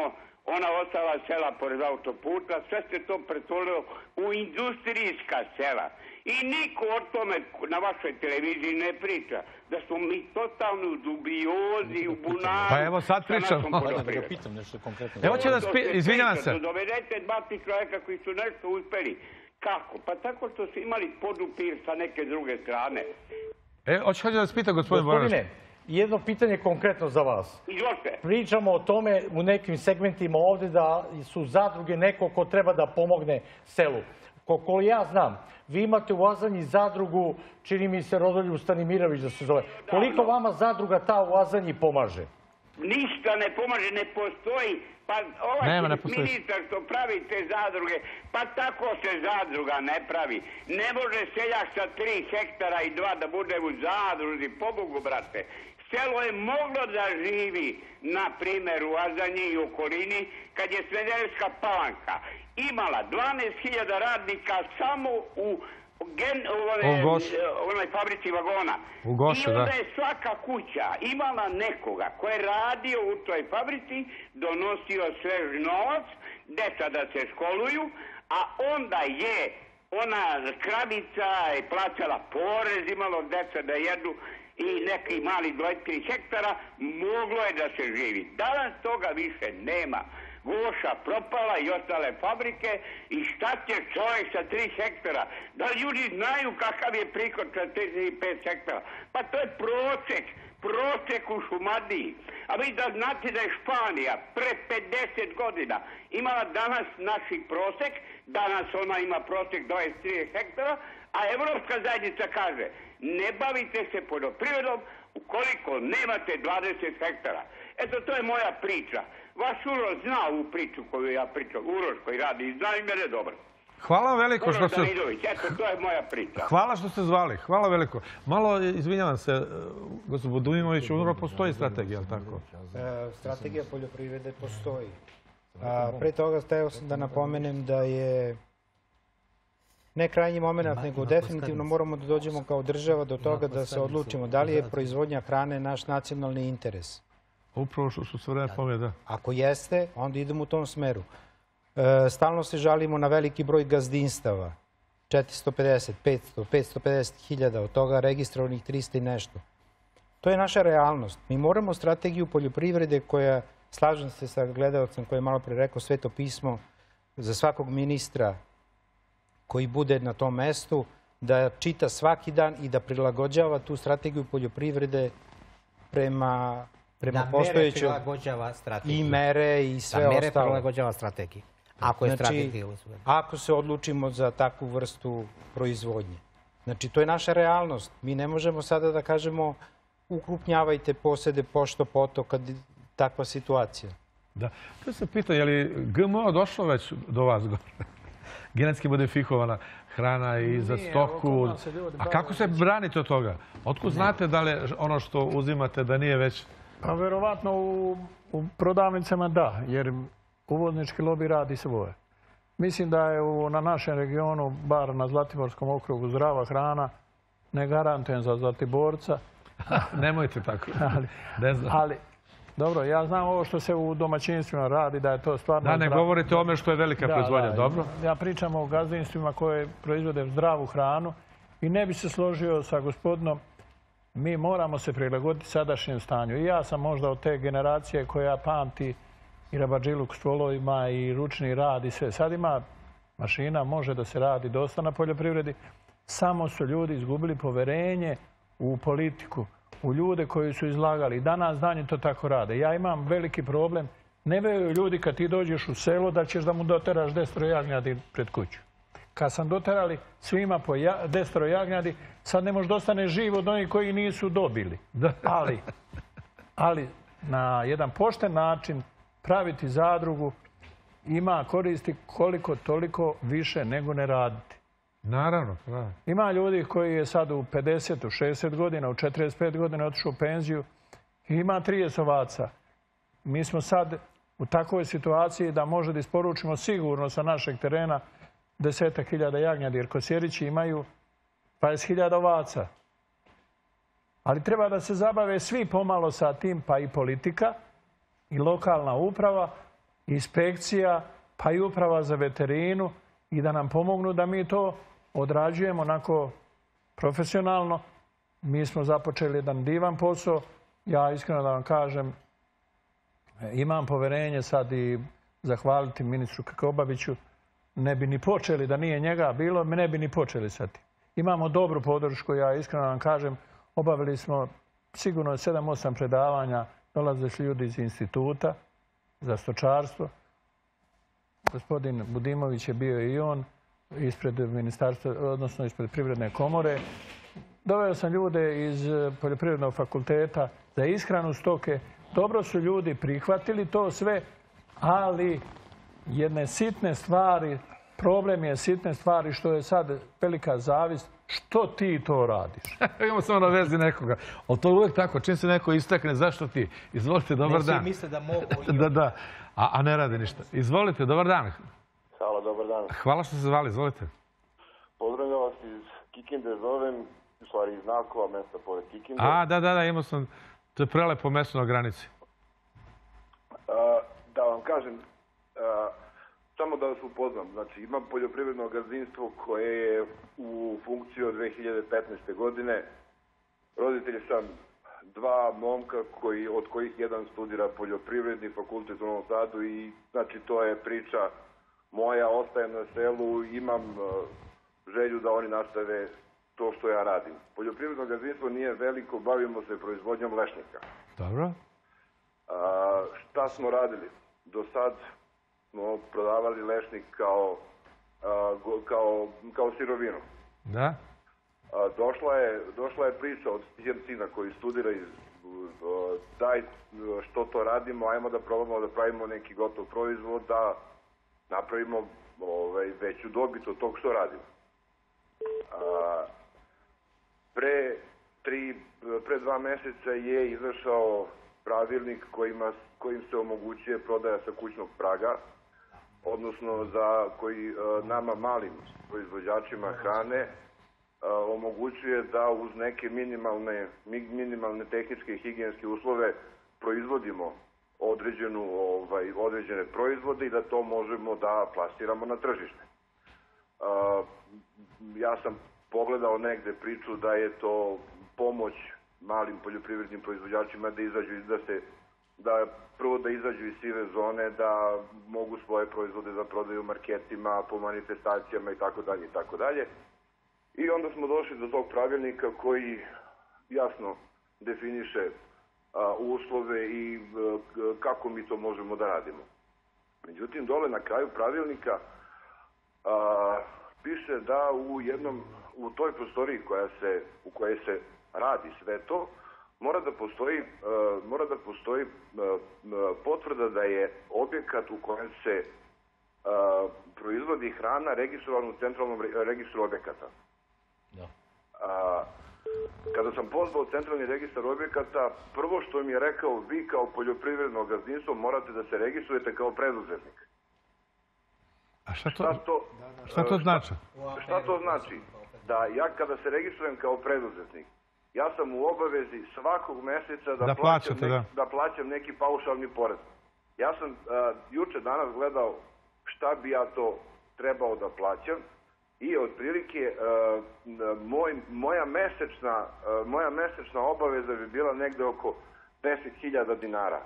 ona ostala sela pored autoputa. Sve se to pretvorilo u industrijska sela. I niko o tome na vašoj televiziji ne priča. Da smo mi totalno u dubiozi, u bunaru. Pa evo sad pričam. Evo će da spiti, izvinjam se. Dovedete 2-3 čovjeka koji su nešto uspeli. Kako? Pa tako što su imali podupir sa neke druge strane. Hoće da spita gospodin Boranić. Gospodine, jedno pitanje konkretno za vas. Pričamo o tome u nekim segmentima ovdje da su zadruge neko ko treba da pomogne selu. Koliko ja znam, vi imate u Azanji zadrugu, čini mi se Rodolju Stanimirović da se zove. Koliko vama zadruga ta u Azanji pomaže? Ništa ne pomaže, ne postoji. Pa ovaj ministar što pravi te zadruge, pa tako se zadruga ne pravi. Ne može seljak sa 3 hektara i 2 da bude u zadruzi, pobogu brate. Selo je moglo da živi, na primjer, u Azanji i okolini, kad je Smederevska Palanka imala 12.000 radnika samo u fabrici vagona. I onda je svaka kuća imala nekoga ko je radio u toj fabrici, donosio svež novac, deca da se školuju, a onda je ona kravica je plaćala porez, imalo deca da jedu i neki mali broj 3 hektara, moglo je da se živi. Danas toga više nema. Goša propala i ostale fabrike i šta će čovjek sa 3 hektara? Da ljudi znaju kakav je prihod sa 35 hektara? Pa to je prosjek u Šumadiji. A vi da znate da je Španija pre 50 godina imala danas naši prosjek, danas ona ima prosjek 23 hektara, a Evropska zajednica kaže ne bavite se poljoprivredom ukoliko nemate 20 hektara. Eto, to je moja priča. Vaš Uroš zna ovu priču koju ja pričam. Uroš koji radi i zna i mene dobro. Hvala vam veliko što ste... Eto, to je moja priča. Hvala što ste zvali. Hvala veliko. Malo, izvinjavam se, gospodin Budimović, unutra postoji strategija, ali tako? Strategija poljoprivrede postoji. Pre toga hteo sam da napomenem da je ne krajnji moment, nego definitivno moramo da dođemo kao država do toga da se odlučimo da li je proizvodnja hrane naš nacionalni interes. Upravo što su sve vreme pomeda. Ako jeste, onda idemo u tom smeru. Stalno se žalimo na veliki broj gazdinstava, 450, 500, 550.000, od toga registrovanih 300 i nešto. To je naša realnost. Mi moramo strategiju poljoprivrede koja, slažem se sa gledalcem koji je malo pre rekao, sveto pismo za svakog ministra koji bude na tom mestu, da čita svaki dan i da prilagođava tu strategiju poljoprivrede prema postojećoj i mere i sve ostalo. Da mere prilagođava strategiji. Ako je strategija usvojena. Ako se odlučimo za takvu vrstu proizvodnje. Znači, to je naša realnost. Mi ne možemo sada da kažemo ukrupnjavajte posede pošto poto kad je takva situacija. Da. Kada se pita, je li GMO došlo već do vas gore? Genetski modifikovana hrana i za stoku. A kako se branite od toga? Otkud znate da li ono što uzimate da nije već... A verovatno u prodavnicama da, jer uvoznički lobi radi svoje. Mislim da je na našem regionu, bar na Zlatiborskom okrugu, zdrava hrana. Ne garantujem za Zlatiborca. Nemojte tako. Ali, dobro, ja znam ovo što se u domaćinstvima radi, da je to stvarno... Da, ne govorite o ome što je velika proizvodnja, dobro? Ja pričam o gazdinstvima koje proizvode zdravu hranu i ne bi se složio sa gospodinom. Mi moramo se prilagoditi sadašnjem stanju. I ja sam možda od te generacije koja pamti i rabadžiluk s volovima i ručni rad i sve. Sad ima mašina, može da se radi dosta na poljoprivredi. Samo su ljudi izgubili poverenje u politiku, u ljude koji su izlagali. Danas danju to tako rade. Ja imam veliki problem. Ne veruju ljudi kad ti dođeš u selo da ćeš da mu doteraš 10 jagnjadi pred kuću. Kad sam doterali svima po 10 jagnjadi, sad ne može da ostane živ od onih koji nisu dobili. Ali na jedan pošten način praviti zadrugu ima koristi koliko toliko više nego ne raditi. Naravno. Ima ljudi koji je sad u 50, u 60 godina, u 45 godina otišao u penziju i ima 30 ovaca. Mi smo sad u takvoj situaciji da može da isporučimo sigurno sa našeg terena 10.000 jagnjadi, jer Kosjerići imaju 20.000 ovaca. Ali treba da se zabave svi pomalo sa tim, pa i politika, i lokalna uprava, inspekcija, pa i uprava za veterinu i da nam pomognu da mi to odrađujemo onako profesionalno. Mi smo započeli jedan divan posao. Ja iskreno da vam kažem, imam poverenje sad i zahvaliti ministru Krkobabiću. Ne bi ni počeli, da nije njega bilo, ne bi ni počeli sad. Imamo dobru podršku, ja iskreno vam kažem. Obavili smo sigurno 7-8 predavanja. Dolazeći ljudi iz instituta za stočarstvo. Gospodin Budimović je bio i on ispred ministarstva, odnosno ispred Privredne komore. Doveo sam ljude iz Poljoprivrednog fakulteta za ishranu stoke. Dobro su ljudi prihvatili to sve, ali jedne sitne stvari, problem je sitne stvari što je sad velika zavist. Što ti to radiš? Imamo samo na vezi nekoga. Ali to je uvijek tako. Čim se neko istakne, zašto ti? Izvolite, dobar dan. Ne svi misle da mogu. Da, a ne rade ništa. Izvolite, dobar dan. Hvala, dobar dan. Hvala što se zvali, izvolite. Pozdravljam vas iz Kikinde, zovem, u stvari iz Nakova, mesta pored Kikinde. A, da, imao sam, to je prelepo mesto na granici. Da vam kažem, samo da vas upoznam, znači imam poljoprivredno gazdinstvo koje je u funkciji od 2015. godine. Roditelj sam dva momka od kojih jedan studira Poljoprivredni fakultet u Novom Sadu i znači to je priča moja, ostajem na selu, imam želju da oni nastave to što ja radim. Poljoprivredno gazdinstvo nije veliko, bavimo se proizvodnjom lešnjaka. Dobro. Šta smo radili? Do sad smo prodavali lešnik kao sirovinu. Da? Došla je priča od sina koji studira iz daj što to radimo, ajmo da probamo da pravimo neki gotov proizvod, da napravimo veću dobit od tog što radimo. Pre 2 meseca je izašao pravilnik kojim se omogućuje prodaja sa kućnog praga, odnosno za koji nama malim proizvođačima hrane omogućuje da uz neke minimalne tehničke i higijenske uslove proizvodimo određene proizvode i da to možemo da plasiramo na tržište. Ja sam pogledao negde priču da je to pomoć malim poljoprivrednim proizvođačima da izađu iz prvo da izađu iz sive zone, da mogu svoje proizvode da prodaju u marketima, po manifestacijama itd. I onda smo došli do tog pravilnika koji jasno definiše uslove i kako mi to možemo da radimo. Međutim, dole na kraju pravilnika piše da u toj prostoriji u kojoj se radi sve to, mora da postoji potvrda da je objekat u kojem se proizvodi hrana registrovan u Centralnom registru objekata. Kada sam pozvao Centralni registar objekata, prvo što mi je rekao, vi kao poljoprivredno gazdinstvo morate da se registrujete kao preduzetnik. A šta to znači? Šta to znači? Da ja kada se registrujem kao preduzetnik, ja sam u obavezi svakog meseca da plaćam neki paušalni porez. Ja sam juče danas gledao šta bi ja to trebao da plaćam i otprilike moja mesečna obaveza bi bila negde oko 10.000 dinara.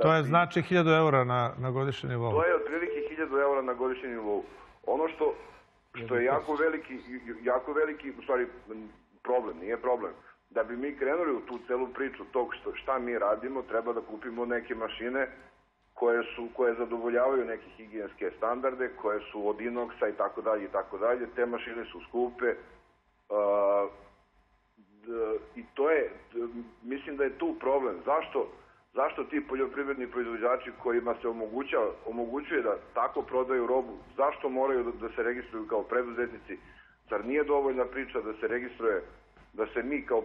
To je znači 1.000 eura na godišnjem nivou. To je otprilike 1.000 eura na godišnjem nivou. Ono što je jako veliki, u stvari problem, nije problem. Da bi mi krenuli u tu celu priču tog šta mi radimo, treba da kupimo neke mašine koje zadovoljavaju neke higijenske standarde, koje su od inoksa itd. Te mašine su skupe i to je, mislim da je tu problem. Zašto ti poljoprivredni proizvođači kojima se omogućuje da tako prodaju robu, zašto moraju da se registruju kao preduzetnici? Zar nije dovoljna priča da se registruje, da se mi kao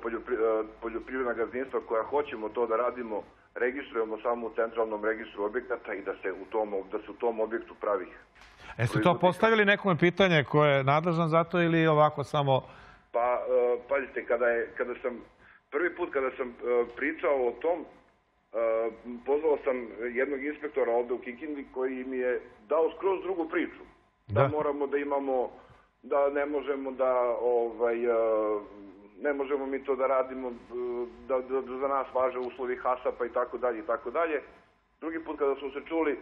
poljoprivredna gazdinstva koja hoćemo to da radimo, registrujemo samo u Centralnom registru objekata i da se u tom objektu pravi? Jeste to postavili nekome pitanje koje je nadležno za to ili ovako samo... Pa, pazite, prvi put kada sam pričao o tom, pozvao sam jednog inspektora ovde u Kikindi koji mi je dao skroz drugu priču. Da moramo da imamo, da ne možemo da, ne možemo mi to da radimo, da za nas važe uslovi HASAP-a itd. Drugi put kada smo se čuli,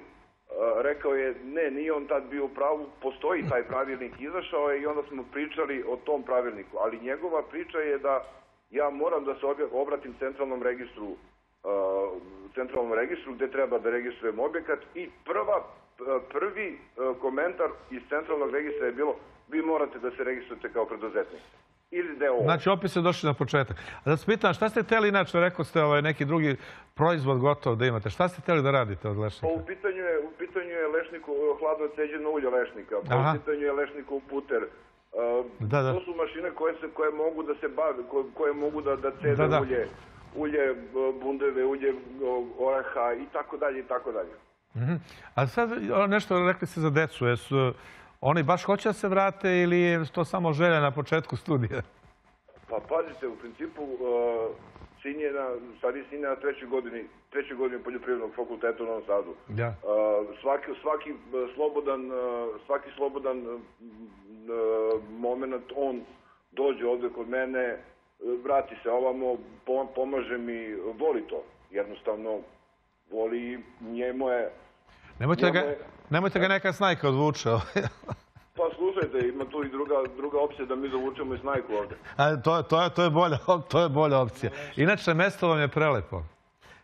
rekao je ne, nije on tad bio u pravu, postoji taj pravilnik, izašao je i onda smo pričali o tom pravilniku. Ali njegova priča je da ja moram da se obratim Centralnom registru gde treba da registrujem objekat i prvi komentar iz Centralnog registra je bilo vi morate da se registrujete kao preduzetnik. Znači, opet ste došli na početak. A da se pitam, šta ste hteli inače, rekao ste neki drugi proizvod gotov da imate. Šta ste hteli da radite od lešnika? U pitanju je lešniku hladno ceđeno ulje lešnika, u pitanju je lešniku puter. To su mašine koje mogu da se bave, koje mogu da cede ulje. Ulje bundeve, ulje oraha itd. A sad nešto rekli ste za decu. Oni baš hoće da se vrate ili je to samo želja na početku studija? Pa pazite, u principu sin je na trećoj godini Poljoprivrednog fakulteta u Novom Sadu. Svaki slobodan moment on dođe ovde kod mene, vrati se ovamo, pomaže mi, voli to. Jednostavno, voli njemu je... Nemojte ga neka snajka odvuče. Pa slušajte, ima tu i druga opcija da mi zavučemo i snajku ovde. To je bolja opcija. Inače, mesto vam je prelepo.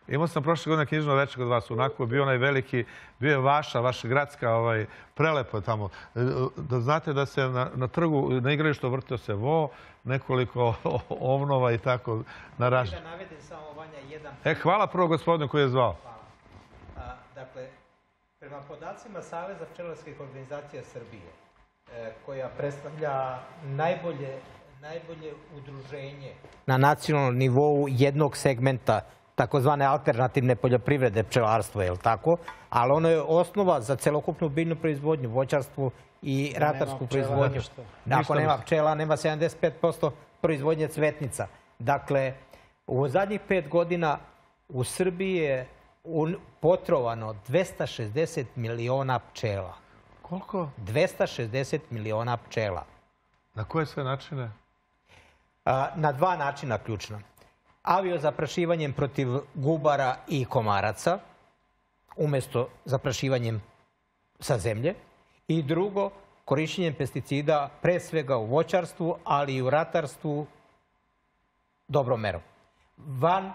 Imao sam prošle godine knjižno večer kod vas, onako bio onaj veliki, bio je vaša gradska prelepa tamo. Da znate da se na trgu, na igralištu vrtio se nekoliko ovnova i tako naražen. Da navedem samo, Vanja, jedan... Hvala prvo gospodinu koji je zvao. Hvala. Dakle, prema podacima Saveza pčelarskih organizacija Srbije, koja predstavlja najbolje udruženje na nacionalnom nivou jednog segmenta takozvane alternativne poljoprivrede, pčelarstvo, je li tako? Ali ono je osnova za celokupnu biljnu proizvodnju, voćarstvu i ratarsku proizvodnju. Ako nema pčela, nema 75% proizvodnje cvetnica. Dakle, u zadnjih 5 godina u Srbiji je potrovano 260 miliona pčela. Koliko? 260 miliona pčela. Na koje sve načine? Na dva načina ključno. Avio zaprašivanjem protiv gubara i komaraca, umjesto zaprašivanjem sa zemlje. I drugo, korišćenjem pesticida pre svega u voćarstvu, ali i u ratarstvu dobrom merom. Van,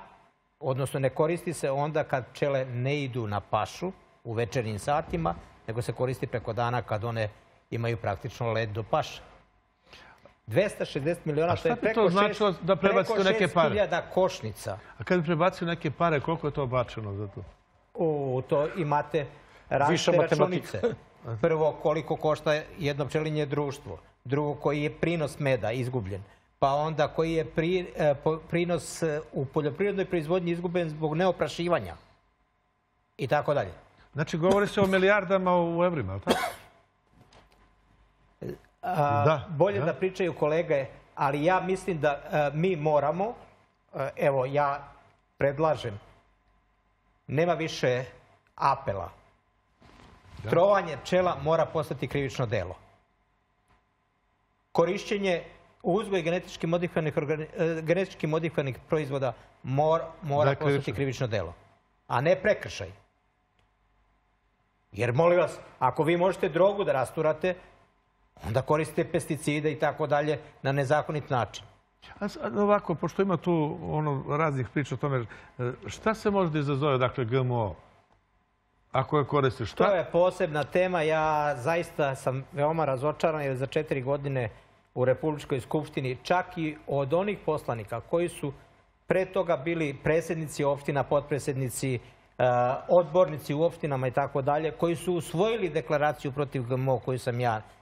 odnosno ne koristi se onda kad pčele ne idu na pašu u večernjim satima, nego se koristi preko dana kad one imaju praktično led do paša. 260 miliona, to je preko 6.000 košnica. A kad bi prebacio neke pare, koliko je to bačeno za to? U to imate različite računice. Prvo, koliko košta jedno pčelinje društvo. Drugo, koji je prinos meda izgubljen. Pa onda, koji je prinos u poljoprivrednoj proizvodnji izgubljen zbog neoprašivanja. I tako dalje. Znači, govori se o milijardama u evrima, ali tako? Bolje da pričaju kolege, ali ja mislim da mi moramo, evo, ja predlažem, nema više apela. Trovanje pčela mora postati krivično delo. Korišćenje uzgoj genetički modifikovanih proizvoda mora postati krivično delo, a ne prekršaj. Jer, molim vas, ako vi možete drogu da rasturate, onda koristite pesticide i tako dalje na nezakonit način. Ovako, pošto ima tu raznih priča o tome, šta se možda izazove, dakle, GMO? Ako je koristiš, šta? To je posebna tema. Ja zaista sam veoma razočaran jer za 4 godine u Republičkoj skupštini čak i od onih poslanika koji su pre toga bili predsjednici opština, potpredsjednici, odbornici u opštinama i tako dalje, koji su usvojili deklaraciju protiv GMO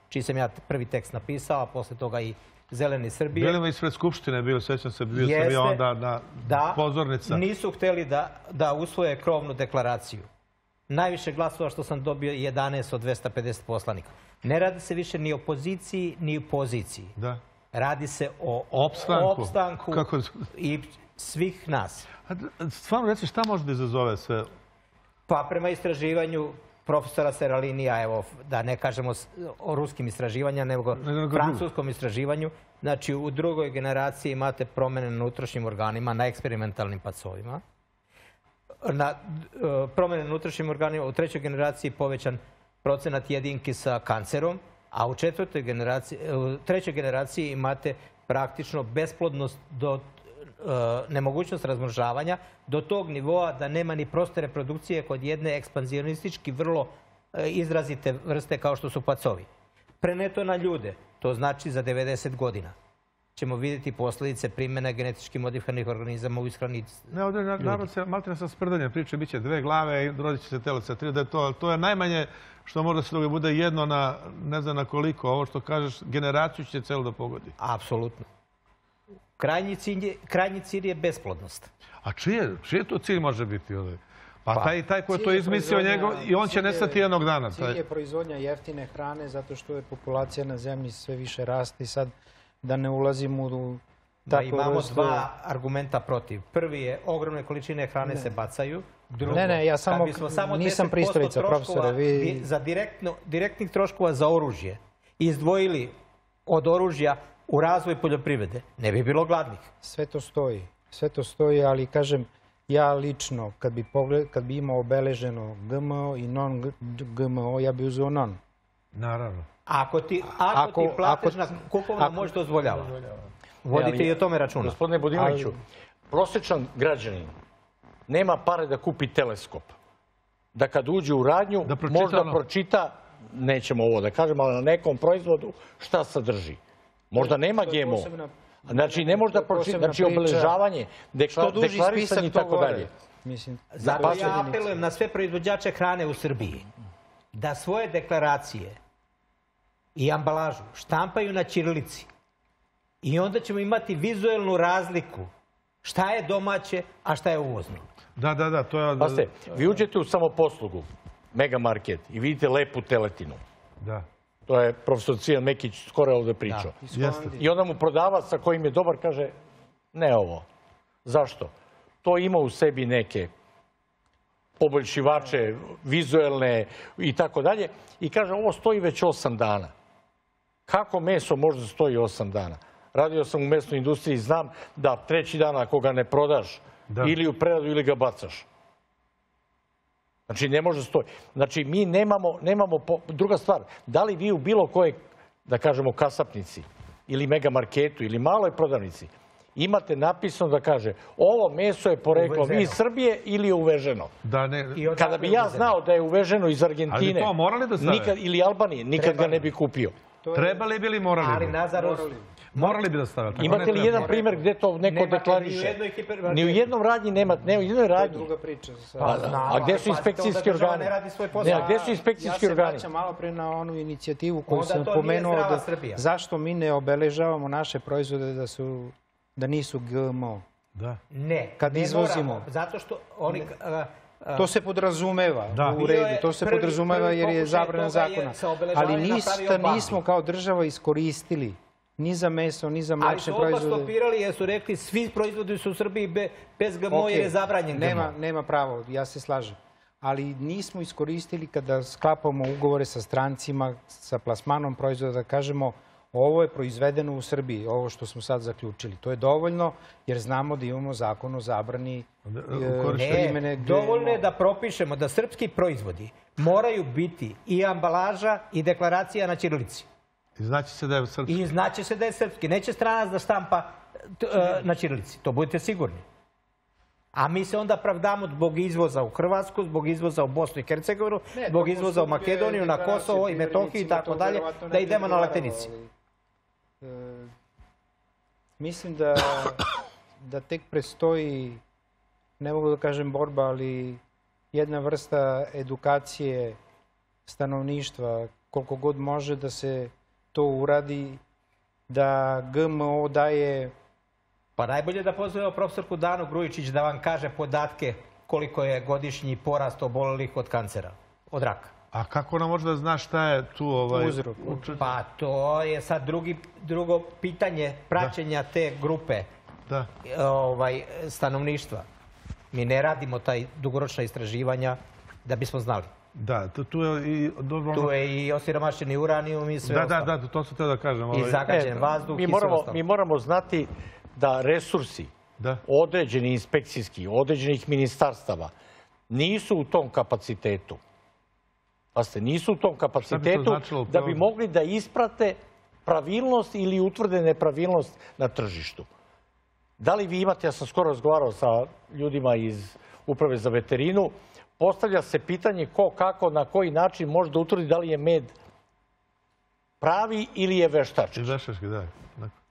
čiji sam ja prvi tekst napisao, a posle toga i Zeleni Srbije. Bili mi ispred Skupštine, bilo, sećam se, bio sam ja onda na pozornica. Nisu hteli da usvoje krovnu deklaraciju. Najviše glasova što sam dobio 11 od 250 poslanika. Ne radi se više ni o poziciji, ni o poziciji. Radi se o opstanku i svih nas. Stvarno, reci, šta može da izazove sve? Pa, prema istraživanju profesora Seralinija, evo, da ne kažemo o ruskim istraživanjima, nego o francuskom istraživanju. Znači, u drugoj generaciji imate promene na unutrašnjim organima, na eksperimentalnim pacovima. Promene na unutrašnjim organima u trećoj generaciji povećan procenat jedinki sa kancerom, a u trećoj generaciji imate praktično besplodnost do nemogućnost razmnožavanja do tog nivoa da nema ni proste reprodukcije kod jedne ekspanzionistički vrlo izrazite vrste kao što su pacovi. Preneto na ljude, to znači za 90 godina ćemo vidjeti posljedice primjene genetički modifikovanih organizama u ishrani ljudi. Ovdje narod se maltene sa sprdanjem priče, bit će 2 glave i rodit će se telo sa 3. To je najmanje što možda se toga bude jedno na ne znam na koliko. Ovo što kažeš, generaciju će celo da pogodi. Apsolutno. Krajnji cilj je besplodnost. A čije to cilj može biti? Pa taj ko je to izmislio njegov i on će nestati jednog dana. Cilj je proizvodnja jeftine hrane zato što je populacija na zemlji sve više raste i sad da ne ulazimo u tako... Imamo 2 argumenta protiv. Prvi je ogromne količine hrane se bacaju. Ne, ja nisam pristalica, profesore. Za direktnih troškova za oružje izdvojili od oružja u razvoj poljoprivrede, ne bi bilo gladnih. Sve to stoji, ali kažem, ja lično, kad bi imao obeleženo GMO i non-GMO, ja bi uzeo non. Naravno. Ako ti platežna kupovna moć dozvoljava. Vodite i o tome računa. Gospodine Budimoviću, prosječan građanin nema pare da kupi teleskop. Da kad uđe u radnju, možda pročita, nećemo ovo da kažem, ali na nekom proizvodu šta sadrži. Možda nema GMO. Znači, ne možda pročitati, znači obeležavanje, deklarisanje i tako dalje. Zato ja apelujem na sve proizvođače hrane u Srbiji da svoje deklaracije i ambalažu štampaju na Čirilici i onda ćemo imati vizuelnu razliku šta je domaće, a šta je uvozno. Da, to je... Paste, vi uđete u samoposlugu, megamarket, i vidite lepu teletinu. Da. To je profesor Cijan Mekić skoro ovdje pričao. I onda mu prodavac sa kojim je dobar kaže, ne ovo. Zašto? to ima u sebi neke poboljšivače, vizuelne i tako dalje. I kaže, ovo stoji već 8 dana. Kako meso možda stoji 8 dana? Radio sam u mesnoj industriji i znam da treći dan ako ga ne prodaš ili u preradu ili ga bacaš. Znači, ne može stoji. Znači, mi nemamo... Druga stvar, da li vi u bilo koje, da kažemo, kasapnici ili megamarketu ili maloj prodavnici imate napisano da kaže ovo meso je poreklom iz Srbije ili je uveženo. Kada bi ja znao da je uveženo iz Argentine ili Albanije, nikad ga ne bi kupio. Trebali bi li morali bi? Ali nažalost... Morali bi da stave tako. Imate li jedan primjer gdje to neko deklariše? Ni u jednom radnji nemate, ne u jednoj radnji. To je druga priča. A gdje su inspekcijski organi? A gdje su inspekcijski organi? Ja se vraćam malo pre na onu inicijativu koju sam pomenuo. Zašto mi ne obeležavamo naše proizvode da nisu GMO? Ne. Kad izvozimo. Zato što oni... To se podrazumeva u redu, to se podrazumeva jer je zabrana zakona. Ali nismo kao država iskoristili ni za meso, ni za mlečne proizvode. Ali su oba stopirali jer su rekli svi proizvodi su u Srbiji bez GMO jer je zabranjen GMO. Nema pravo, ja se slažem. Ali nismo iskoristili kada sklapamo ugovore sa strancima, sa plasmanom proizvoda, da kažemo ovo je proizvedeno u Srbiji, ovo što smo sad zaključili. To je dovoljno jer znamo da imamo zakon o zabrani primjene GMO. Dovoljno je da propišemo da srpski proizvodi moraju biti i ambalaža i deklaracija na ćirilici. I znaće se da je srpski. I znaće se da je srpski. Neće stranac da štampa na ćirilici. To budete sigurni. A mi se onda pravdamo zbog izvoza u Hrvatsku, zbog izvoza u Bosnu i Hercegovinu, zbog izvoza u Makedoniju, na Kosovo i Metohiju i tako dalje, da idemo na latinici. Mislim da tek predstoji, ne mogu da kažem borba, ali jedna vrsta edukacije stanovništva, koliko god može da se to uradi, da GMO daje... Pa najbolje da pozovemo profesorku Danu Grujičić da vam kaže podatke koliko je godišnji porast obolelih od kancera, od raka. A kako ona može da zna šta je tu uzrok? Pa to je sad drugo pitanje praćenja te grupe stanovništva. Mi ne radimo taj dugoročna istraživanja da bismo znali. Da, tu je i osiromašeni uranijum i sve ostalo. Da, to sam teo da kažem. I zagađen vazduh i sve ostalo. Mi moramo znati da resursi određeni inspekcijski, određenih ministarstava nisu u tom kapacitetu. Nisu u tom kapacitetu da bi mogli da isprate pravilnost ili utvrde nepravilnost na tržištu. Da li vi imate, ja sam skoro razgovarao sa ljudima iz Uprave za veterinu, postavlja se pitanje ko, kako, na koji način može da utvrdi da li je med pravi ili je veštački.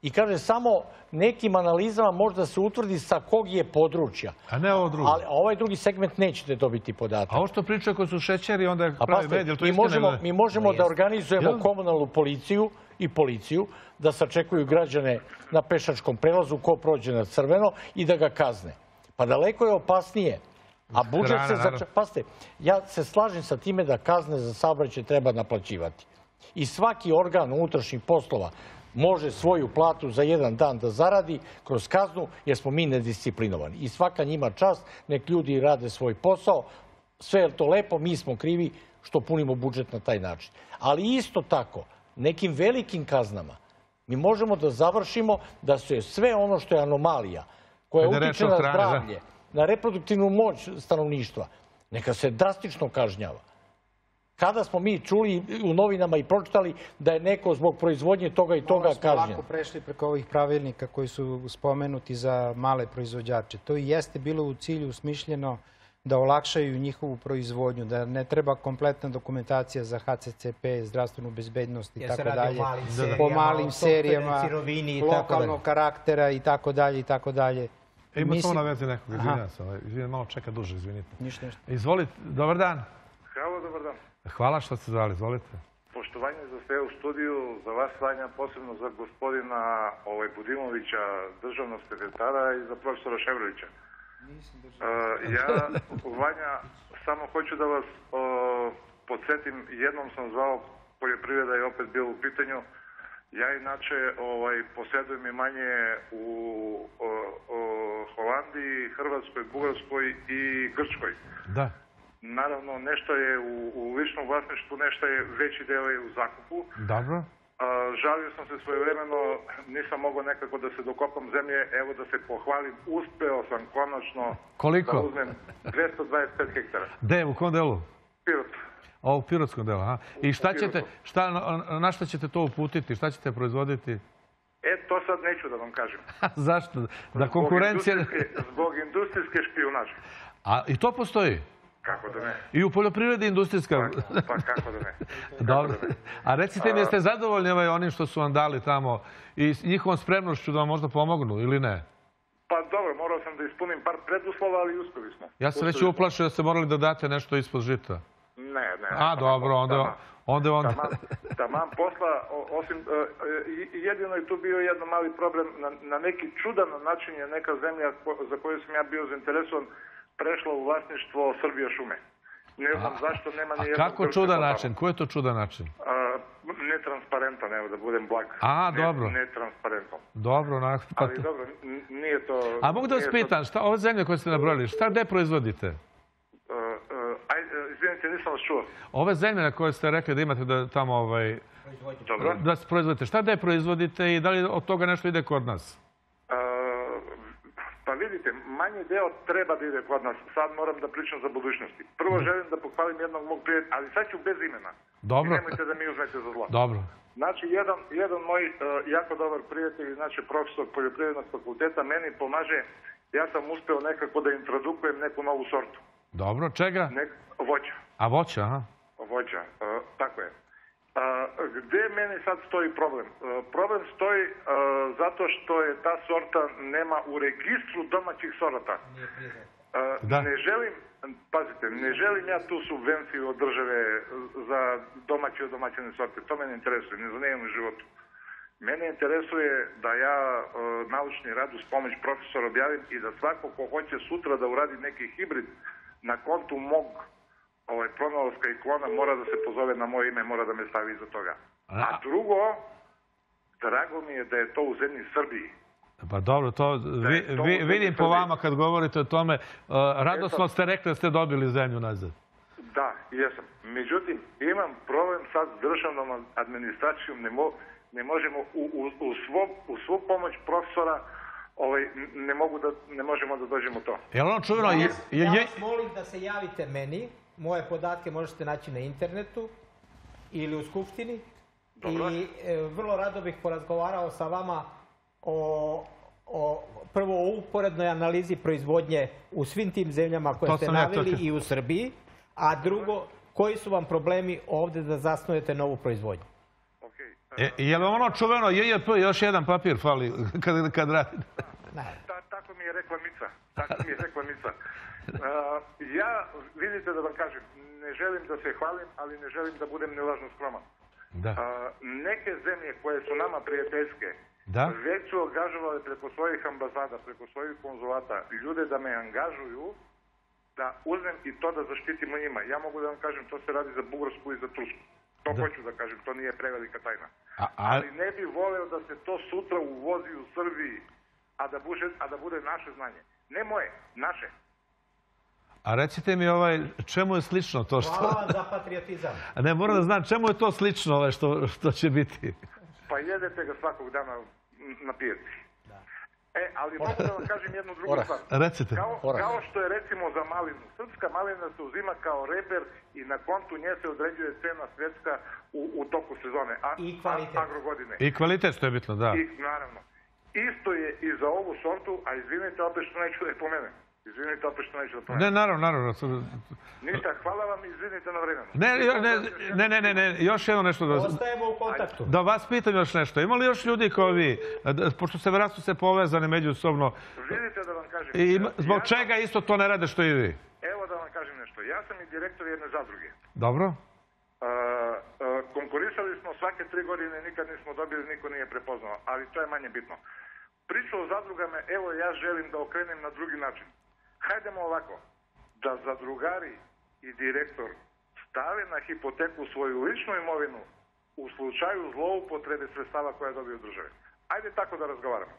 I kaže, samo nekim analizama možda se utvrdi sa kog je područja. A ne ovo drugo. Ali ovaj drugi segment nećete dobiti podatak. A ovo što pričaju koji su šećeri, onda pravi med, je to istina? Mi možemo da organizujemo komunalnu policiju i policiju, da sačekuju građane na pešačkom prelazu ko prođe na crveno i da ga kazne. Pa daleko je opasnije. A budžet se začepa... Pazite, ja se slažem sa time da kazne za saobraćaj treba naplaćivati. I svaki organ unutrašnjih poslova može svoju platu za jedan dan da zaradi kroz kaznu, jer smo mi nedisciplinovani. I svaka njima čast, nek ljudi rade svoj posao, sve je to lepo, mi smo krivi što punimo budžet na taj način. Ali isto tako, nekim velikim kaznama mi možemo da završimo da se sve ono što je anomalija, koja utiče na zdravlje, na reproduktivnu moć stanovništva, neka se drastično kažnjava. Kada smo mi čuli u novinama i pročitali da je neko zbog proizvodnje toga i toga kažnjen? Ovo smo lako prešli preko ovih pravilnika koji su spomenuti za male proizvođače. To i jeste bilo u cilju smišljeno da olakšaju njihovu proizvodnju, da ne treba kompletna dokumentacija za HCCP, zdravstvenu bezbednost i tako dalje, po malim serijama, lokalnog karaktera i tako dalje i tako dalje. Ima samo na vezi nekog, izvinjam se, malo čeka duže, izvinite. Izvolite, dobar dan. Hvala, dobar dan. Hvala što ste zvali, izvolite. Poštovanje za sve u studiju, za vas Vanja, posebno za gospodina Budimovića, državnog sekretara i za profesora Ševarlića. Ja, Vanja, samo hoću da vas podsjetim, jednom sam zvao poljoprivreda i opet bio u pitanju Ja inače posjedujem imanje u Holandiji, Hrvatskoj, Bugarskoj i Grčkoj. Da. Naravno, nešto je u ličnom vlasništvu, nešto je veći deo je u zakupu. Dobro. Žalio sam se svojevremeno, nisam mogao nekako da se dokopam zemlje, evo da se pohvalim, uspeo sam konačno da uzmem 225 hektara. Gde, u kom delu? Pirot. O, u pirotskom delu, aha. I na šta ćete to uputiti, šta ćete proizvoditi? To sad neću da vam kažem. Zašto? Da konkurencija... Zbog industrijske špijunače. A i to postoji? Kako da ne? I u poljoprivredi industrijska? Pa kako da ne. Dobro. A recite mi, jeste zadovoljni onim što su vam dali tamo i njihovom spremnošću da vam možda pomognu ili ne? Pa dobro, morao sam da ispunim par preduslova, ali uspeli smo. Ja sam već uplašio da ste morali da date nešto ispod žita. Ne. A, dobro, onda je onda... Taman posla, osim... Jedino je tu bio jedan mali problem. Na neki čudan način je neka zemlja za koju sam ja bio zainteresovan prešla u vlasništvo Srbije šume. Ne znam zašto, nema ni jednog... A kako čudan način? Koji je to čudan način? Netransparentan, evo da budem blag. A, dobro. Netransparentan. Dobro, onako... Ali dobro, nije to... A mogu da vas pitan, ove zemlje koje ste nabrojili, šta gde proizvodite? Izvinite, nisam vas čuo. Ove zemlje na koje ste rekli da imate da tamo... Da se proizvodite. Šta gde proizvodite i da li od toga nešto ide kod nas? Pa vidite, manji deo treba da ide kod nas. Sad moram da pričam za budućnosti. Prvo želim da pohvalim jednog mog prijatelja, ali sad ću bez imena. Dobro. I nemojte da mi uzmete za zlo. Dobro. Znači, jedan moj jako dobar prijatelj, znači profesor Poljoprivrednog fakulteta, meni pomaže. Ja sam uspeo nekako da introdukujem neku novu sortu. Dobro, čega? Voća. A voća, aha. Voća, tako je. Gde meni sad stoji problem? Problem stoji zato što je ta sorta nema u registru domaćih sorata. Ne želim, pazite, ne želim ja tu subvenciju od države za domaće i odomaćene sorte. To mene interesuje, ne zanijem u životu. Mene interesuje da ja naučni rad uz pomoć profesora objavim i da svako ko hoće sutra da uradi neki hibrid na kontu mog pronalaska i klona mora da se pozove na moje ime, mora da me stavi iza toga. A drugo, drago mi je da je to u zemlji Srbiji. Pa dobro, to vidim po vama kad govorite o tome. Radosno ste rekli da ste dobili zemlju nazad. Da, jesam. Međutim, imam problem sad s državnom administracijom. Ne možemo u svu pomoć profesora ne možemo da dođemo to. Ja vas molim da se javite meni. Moje podatke možete naći na internetu ili u Skupštini. I vrlo rado bih porazgovarao sa vama prvo o uporednoj analizi proizvodnje u svim tim zemljama koje ste naveli i u Srbiji. A drugo, koji su vam problemi ovde da zasnujete novu proizvodnju? Je li ono čuveno JJP, još jedan papir fali kad radite? Tako mi je rekla Mica. Ja, vidite da vam kažem, ne želim da se hvalim, ali ne želim da budem nelažno skroman. Neke zemlje koje su nama prijateljske, već su angažovali preko svojih ambasada, preko svojih konzulata, ljude da me angažuju, da uzmem i to da zaštitimo njima. Ja mogu da vam kažem, to se radi za Bugarsku i za Tursku. To hoću da kažem, to nije prevelika tajna. Ali ne bi voleo da se to sutra uvozi u Srbiji, a da bude naše znanje. Ne moje, naše. A recite mi čemu je slično to što... Hvala za patriotizam. Ne, moram da znam čemu je to slično što će biti. Pa jedete ga svakog dana na pijaci. Ali mogu da vam kažem jednu drugu stvar. Recite. Kao što je recimo za malinu. Srpska malina se uzima kao reper i na kontu nje se određuje cena svetska u toku sezone. I kvalitet. I kvalitet što je bitno, da. Naravno. Isto je i za ovu sortu, a izvinite opet što neću da je pomenem. Izvinite opet što neću da pomenem. Ne, naravno. Ništa, hvala vam i izvinite na vremenu. Ne, još jedno nešto. Ostajemo u kontaktu. Da vas pitam još nešto. Ima li još ljudi kao vi, pošto se vjerojatno ste povezani međusobno? Vidite da vam kažem. Zbog čega isto to ne rade što i vi? Evo da vam kažem nešto. Ja sam i direktor jedne zadruge. Dobro. Konkurisali smo svake 3 godine, nikad nismo dobili, niko nije prepoznao. Ali to je manje bitno. Priča o zadrugama, evo ja želim da okrenem na drugi način. Hajdemo ovako, da zadrugari i direktor stave na hipoteku svoju ličnu imovinu u slučaju zloupotrebe sredstava koja je dobio od države. Ajde tako da razgovaramo.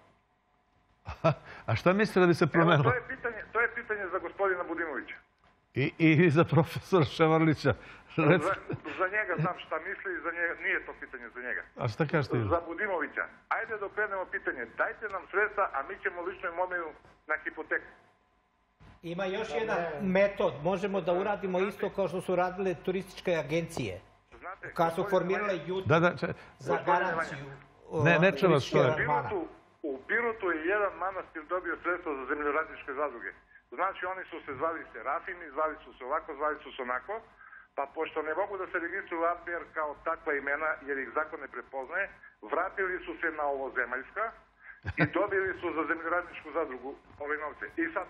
A šta mislite da bi se promenilo? To je pitanje za gospodina Budimovića. I za profesora Ševarlića. Za njega znam šta misli i za njega nije to pitanje za njega. A šta kažete? Za Budimovića. Ajde da okrenemo pitanje. Dajte nam sredstva, a mi ćemo lično imovinu na hipoteku. Ima još jedan metod. Možemo da uradimo isto kao što su radile turističke agencije. Kada su formirale YouTube za garanciju. Ne čeva što je. U Pirotu je jedan manastir dobio sredstvo za zemljoradničke zadruge. Znači, oni su se zvali Serafimi, zvali su se ovako, zvali su se onako, pa pošto ne mogu da se registruju APR kao takva imena, jer ih zakon ne prepoznaje, vratili su se na ovozemaljska i dobili su za zemljoradničku zadrugu ove novce. I sad,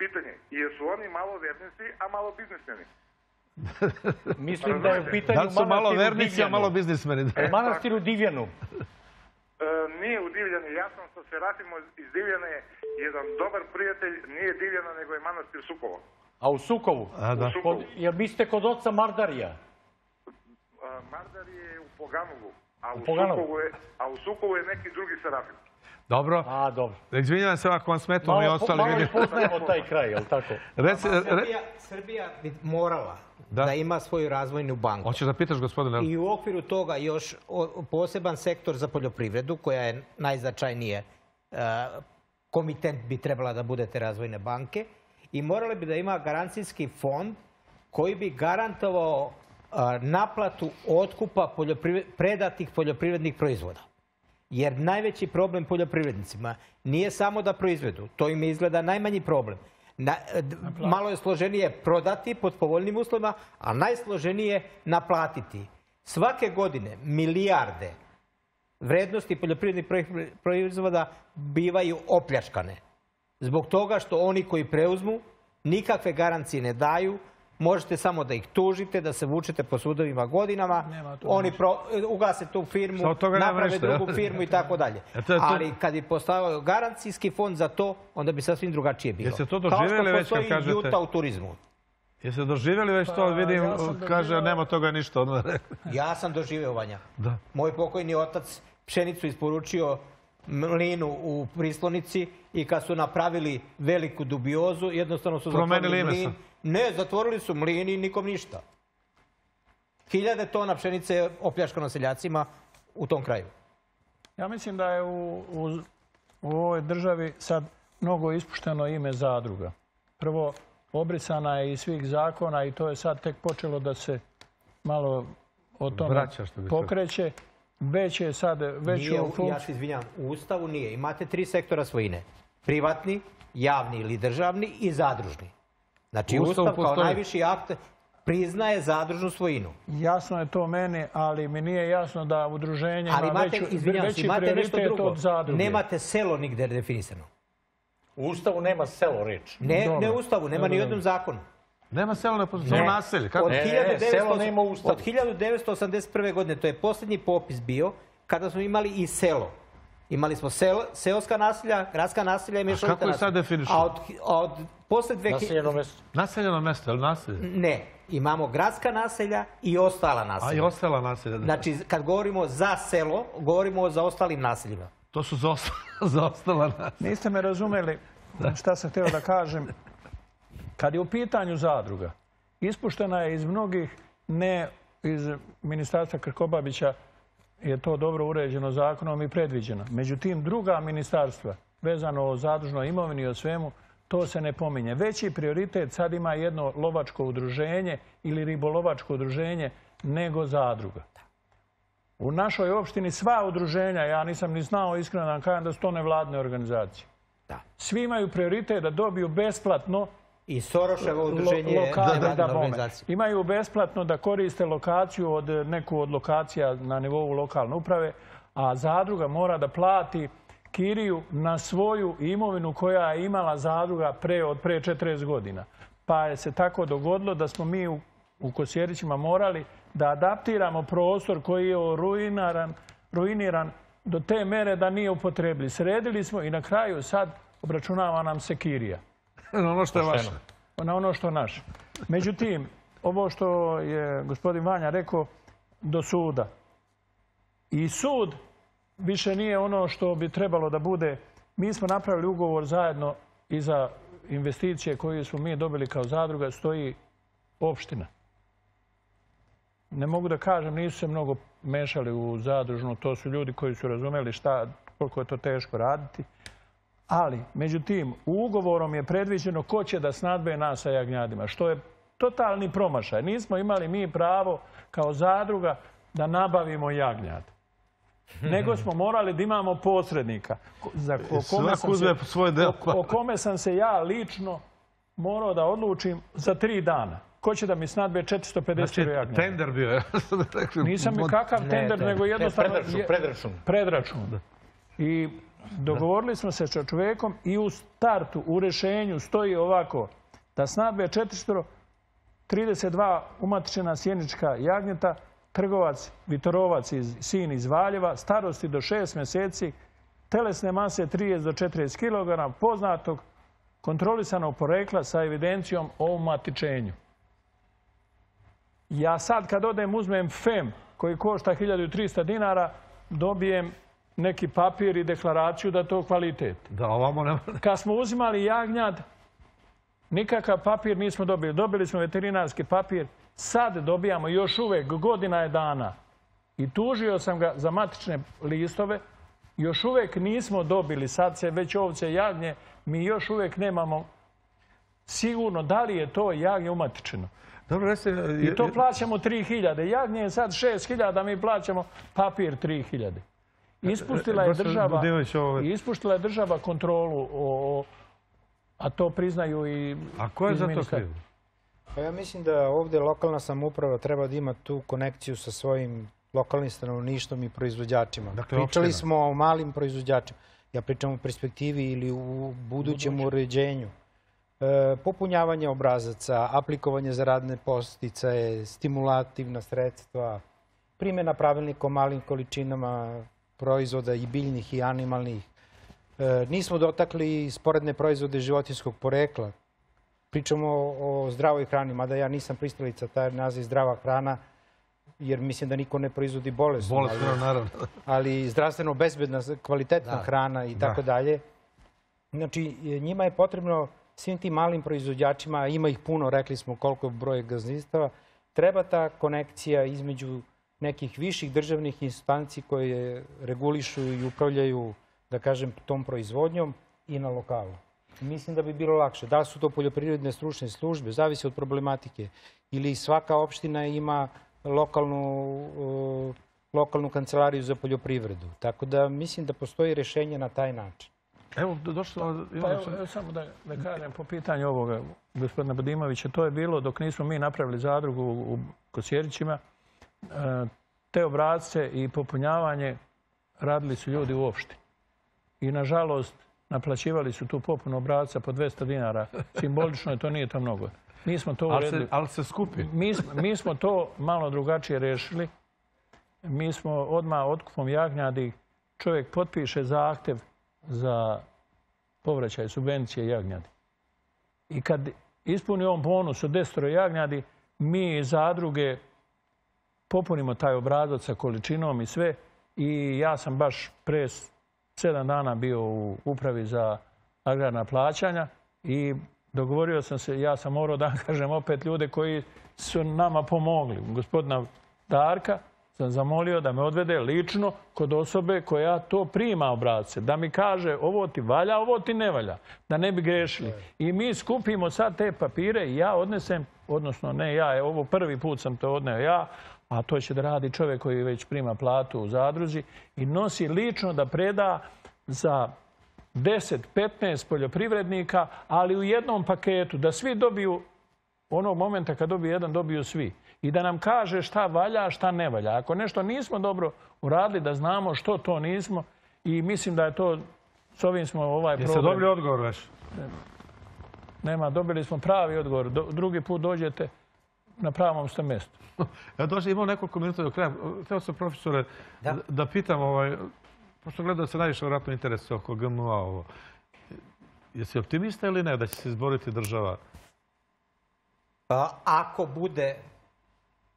pitanje, jesu oni malo vernici, a malo biznismeni? Mislim da je u pitanju manastir u Divjanu. Nije u Divljani, ja sam sa Serafimo iz Divljane, jedan dobar prijatelj, nije Divljana, nego je manastir Sukovo. A u Sukovu? U Sukovu. Jer vi ste kod oca Mardarija? Mardar je u Pogamovu, a u Sukovu je neki drugi Serafim. Dobro. Izvinjavam se ako vam smetamo i ostali vidim. Malo poznajemo taj kraj, je li tako? Srbija bi morala da ima svoju razvojnu banku. Hoćeš da pitaš, gospodine? I u okviru toga još poseban sektor za poljoprivredu, koja je najznačajnije komitent bi trebala da bude te razvojne banke. I morali bi da ima garancijski fond koji bi garantovao naplatu otkupa predatih poljoprivrednih proizvoda. Jer najveći problem poljoprivrednicima nije samo da proizvedu. To im izgleda najmanji problem. Malo je složenije prodati pod povoljnim uslovima, a najsloženije je naplatiti. Svake godine milijarde vrednosti poljoprivrednih proizvoda bivaju opljačkane. Zbog toga što oni koji preuzmu nikakve garancije ne daju, možete samo da ih tužite, da se vučete po sudovima godinama, oni ugase tu firmu, naprave drugu firmu i tako dalje. Ali kad bi postavio garancijski fond za to, onda bi sasvim drugačije bilo. Kao što postoji juta u turizmu. Jeste doživjeli već to? Vidim, kaže, nema toga ništa. Ja sam doživio, Vanja. Moj pokojni otac pšenicu isporučio mlinu u Prislonici i kad su napravili veliku dubiozu, jednostavno su zatvorili mlin. Ne, zatvorili su mlin i nikom ništa. 1000 tona pšenice je opljačkano seljacima u tom kraju. Ja mislim da je u ovoj državi sad mnogo ispušteno ime zadruga. Prvo, obrisana je iz svih zakona i to je sad tek počelo da se malo o tome pokreće. Već je sad... Ja se izvinjam, u Ustavu nije. Imate 3 sektora svojine. Privatni, javni ili državni i zadružni. Znači, Ustav kao najviši akt priznaje zadružnu svojinu. Jasno je to meni, ali mi nije jasno da udruženje ima veći prioritet od zadruge. Nemate selo nigde definisano. U Ustavu nema selo reč. Ne u Ustavu, nema ni u jednom zakonu. Nema selo na naselje. Selo ne ima u Ustavu. Od 1981. godine, to je posljednji popis bio, kada smo imali i selo. Imali smo seoska naselja, gradska naselja i mješovita naselja. A kako je sad definišno? Naseljeno mesto. Naseljeno mesto, je li naselje? Ne. Imamo gradska naselja i ostala naselja. A i ostala naselja. Znači, kad govorimo za selo, govorimo o zaostalim naseljima. To su zaostala naselja. Niste me razumeli šta sam htio da kažem. Kad je u pitanju zadruga, ispuštena je iz mnogih, ne iz ministarstva Krkobabića, je to dobro uređeno zakonom i predviđeno. Međutim, druga ministarstva vezano o zadružnoj imovini i o svemu, to se ne pominje. Veći prioritet sad ima jedno lovačko udruženje ili ribolovačko udruženje nego zadruga. U našoj opštini sva udruženja, ja nisam ni znao iskreno da vam kažem da su to nevladne organizacije. Svi imaju prioritet da dobiju besplatno i Soroševo udruženje nevladne organizacije. Imaju besplatno da koriste lokaciju od neku od lokacija na nivou lokalne uprave, a zadruga mora da plati kiriju na svoju imovinu koja je imala zadruga od pre 40 godina. Pa je se tako dogodilo da smo mi u Kosjerićima morali da adaptiramo prostor koji je ruiniran do te mere da nije upotrebili. Sredili smo i na kraju sad obračunava nam se kirija. Na ono što je vaše. Na ono što je naše. Međutim, ovo što je gospodin Vanja rekao do suda. I sud više nije ono što bi trebalo da bude. Mi smo napravili ugovor zajedno i za investicije koje smo mi dobili kao zadruga, stoji opština. Ne mogu da kažem, nisu se mnogo mešali u zadružnu. To su ljudi koji su razumeli šta, koliko je to teško raditi. Ali, međutim, u ugovorom je predviđeno ko će da snadbe nas sa jagnjadima, što je totalni promašaj. Nismo imali mi pravo kao zadruga da nabavimo jagnjad. Nego smo morali da imamo posrednika. O kome sam se ja lično morao da odlučim za 3 dana. Ko će da mi snadbe 450 jagnjada? Znači, tender bio je. Nisam mi kakav tender, nego jednostavno... Predračun. I dogovorili smo se sa čovjekom i u startu, u rešenju stoji ovako da snadbe 432 umatičena sjenička jagnjeta, trgovac Vitorovac, sin iz Valjeva, starosti do 6 mjeseci, telesne mase 30 do 40 kg, poznatog, kontrolisanog porekla sa evidencijom o umatičenju. Ja sad kad odem uzmem FEM koji košta 1300 dinara, dobijem neki papir i deklaraciju da je to kvalitet. Kad smo uzimali jagnjad, nikakav papir nismo dobili. Dobili smo veterinarski papir. Sad dobijamo još uvek, godina je dana. I tužio sam ga za matične listove. Još uvek nismo dobili. Sad se već ovce jagnje. Mi još uvek nemamo sigurno da li je to jagnje umatičeno. I to plaćamo 3000. Jagnje je sad 6000, mi plaćamo papir 3000. Ispustila je država kontrolu, a to priznaju i ministarstvo. A ko je za to kriv? Ja mislim da ovdje lokalna samouprava treba da ima tu konekciju sa svojim lokalnim stanovništvom i proizvođačima. Pričali smo o malim proizvođačima. Ja pričam u perspektivi ili u budućem uređenju. Popunjavanje obrazaca, aplikovanje za radne podsticaje, stimulativna sredstva, primjena pravilnika o malim količinama proizvoda i biljnih i animalnih. Nismo dotakli sporedne proizvode životinskog porekla. Pričamo o zdravoj hrani, mada ja nisam pristalica taj naziv zdrava hrana, jer mislim da niko ne proizvodi bolest. Bolestno, naravno. Ali zdravstveno bezbedna, kvalitetna hrana i tako dalje. Znači, njima je potrebno, svim tim malim proizvođačima, ima ih puno, rekli smo koliko je broj gazdinstava, treba ta konekcija između nekih viših državnih instanci koje regulišu i upravljaju, da kažem, tom proizvodnjom i na lokalu. Mislim da bi bilo lakše. Da li su to poljoprivredne stručne službe, zavisi od problematike, ili svaka opština ima lokalnu kancelariju za poljoprivredu. Tako da mislim da postoji rješenje na taj način. Evo, došlo... Samo da kažem po pitanju ovoga, gospodina Budimovića, to je bilo dok nismo mi napravili zadrugu u Kosjerićima, te obrazce i popunjavanje radili su ljudi uopšte. I, nažalost, naplaćivali su tu popunu obrazca po 200 dinara. Simbolično je to, nije to mnogo. Nismo to uredili. Ali se skupi. Mi smo to malo drugačije rešili. Mi smo odmah otkupom jagnjadi, čovjek potpiše zahtev za povraćaj subvencije jagnjadi. I kad ispuni on bonus od 10 jagnjadi, mi iz zadruge popunimo taj obrazac sa količinom i sve. I ja sam baš pre 7 dana bio u Upravi za agrarna plaćanja i dogovorio sam se, ja sam morao da angažujem opet ljude koji su nama pomogli. Gospodina Darka sam zamolio da me odvede lično kod osobe koja to prima obrazce, da mi kaže ovo ti valja, ovo ti ne valja, da ne bi grešili. I mi skupimo sad te papire i ja odnesem, odnosno ne ja, ovo prvi put sam to odneo ja, a to će da radi čovjek koji već prima platu u zadruzi i nosi lično da preda za 10-15 poljoprivrednika, ali u jednom paketu, da svi dobiju, onog momenta kad dobiju jedan, dobiju svi. I da nam kaže šta valja, šta ne valja. Ako nešto nismo dobro uradili, da znamo što to nismo. I mislim da je to, s ovim smo ovaj problem... Jeste dobili odgovor već? Nema, dobili smo pravi odgovor. Drugi put dođete... na pravom ste mjestu. Imao nekoliko minuta do kraja. Htio sam, profesore, da pitam, pošto gledao se najviše vratno interese oko GMO-a, jesi optimista ili ne da će se izboriti država? Ako bude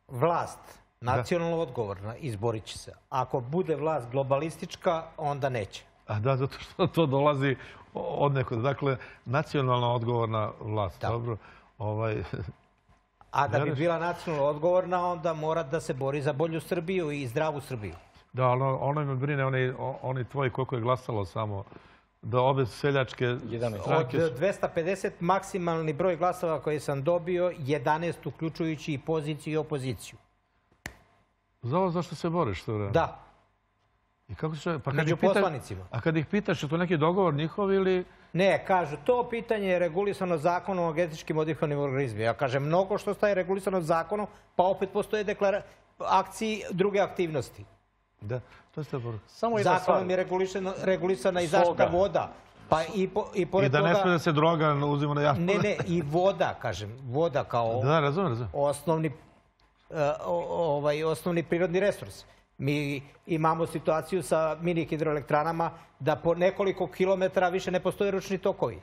vlast nacionalno odgovorna, izborit će se. Ako bude vlast globalistička, onda neće. A da, zato što to dolazi od nekog. Dakle, nacionalno odgovorna vlast. Dobro. A da bi bila nacionalno odgovorna, onda mora da se bori za bolju Srbiju i zdravu Srbiju. Da, ono me brine, oni tvoji koliko je glasalo samo, da ove seljačke stranke... Od 250 maksimalni broj glasova koje sam dobio, 11 uključujući i poziciju i opoziciju. Za ovo zašto se boriš to vreme? Da. Među poslanicima. A kad ih pitaš, je to neki dogovor njihov ili... Ne, kažu, to pitanje je regulisano zakonom o genetički modifikovanim organizmima. Ja kažem, mnogo što staje regulisano zakonom, pa opet postoje akcije druge aktivnosti. Da, to ste poruka. Zakonom je regulisana i zaštita voda. I da ne smije da se droga uzima na jahtama. Ne, ne, i voda, kažem. Voda kao osnovni prirodni resurs. Mi imamo situaciju sa mini hidroelektranama da po nekoliko kilometara više ne postoje ručni tokovi.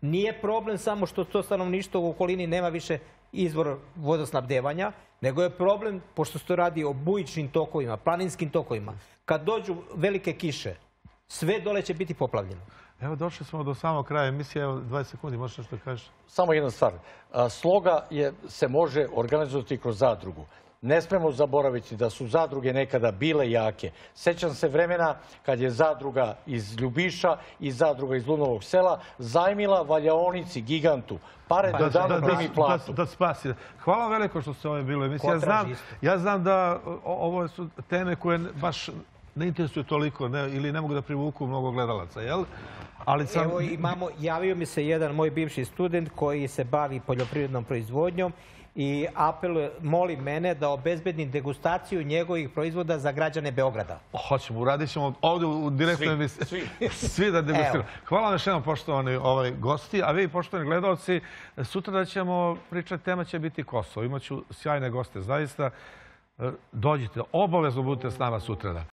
Nije problem samo što to stanovništvo u okolini nema više izvor vodosnabdevanja, nego je problem, pošto se to radi o bujičnim tokovima, planinskim tokovima, kad dođu velike kiše, sve dole će biti poplavljeno. Evo, došli smo do samog kraja emisije, evo 20 sekundi, možeš nešto kažeš? Samo jedna stvar. Sloga se može organizovati kroz zadrugu. Ne smemo zaboraviti da su zadruge nekada bile jake. Sećam se vremena kad je zadruga iz Ljubiša i zadruga iz Lunovog sela zajmila valjaonici, gigantu. Pare do dana primi platu. Da spasi. Hvala veliko što ste ovo bilo. Ja znam da ovo su teme koje baš ne interesuju toliko ili ne mogu da privuku mnogo gledalaca. Evo imamo, javio mi se jedan moj bivši student koji se bavi poljoprivrednom proizvodnjom i moli mene da obezbedim degustaciju njegovih proizvoda za građane Beograda. Hoćemo, uradit ćemo ovdje u direktnoj emisiji. Svi da degustiramo. Hvala vam što poštovani gosti, a vi poštovani gledalci, sutra da ćemo pričati, tema će biti Kosovo. Imaću sjajne goste, zaista. Dođite, obavezno budite s nama sutra.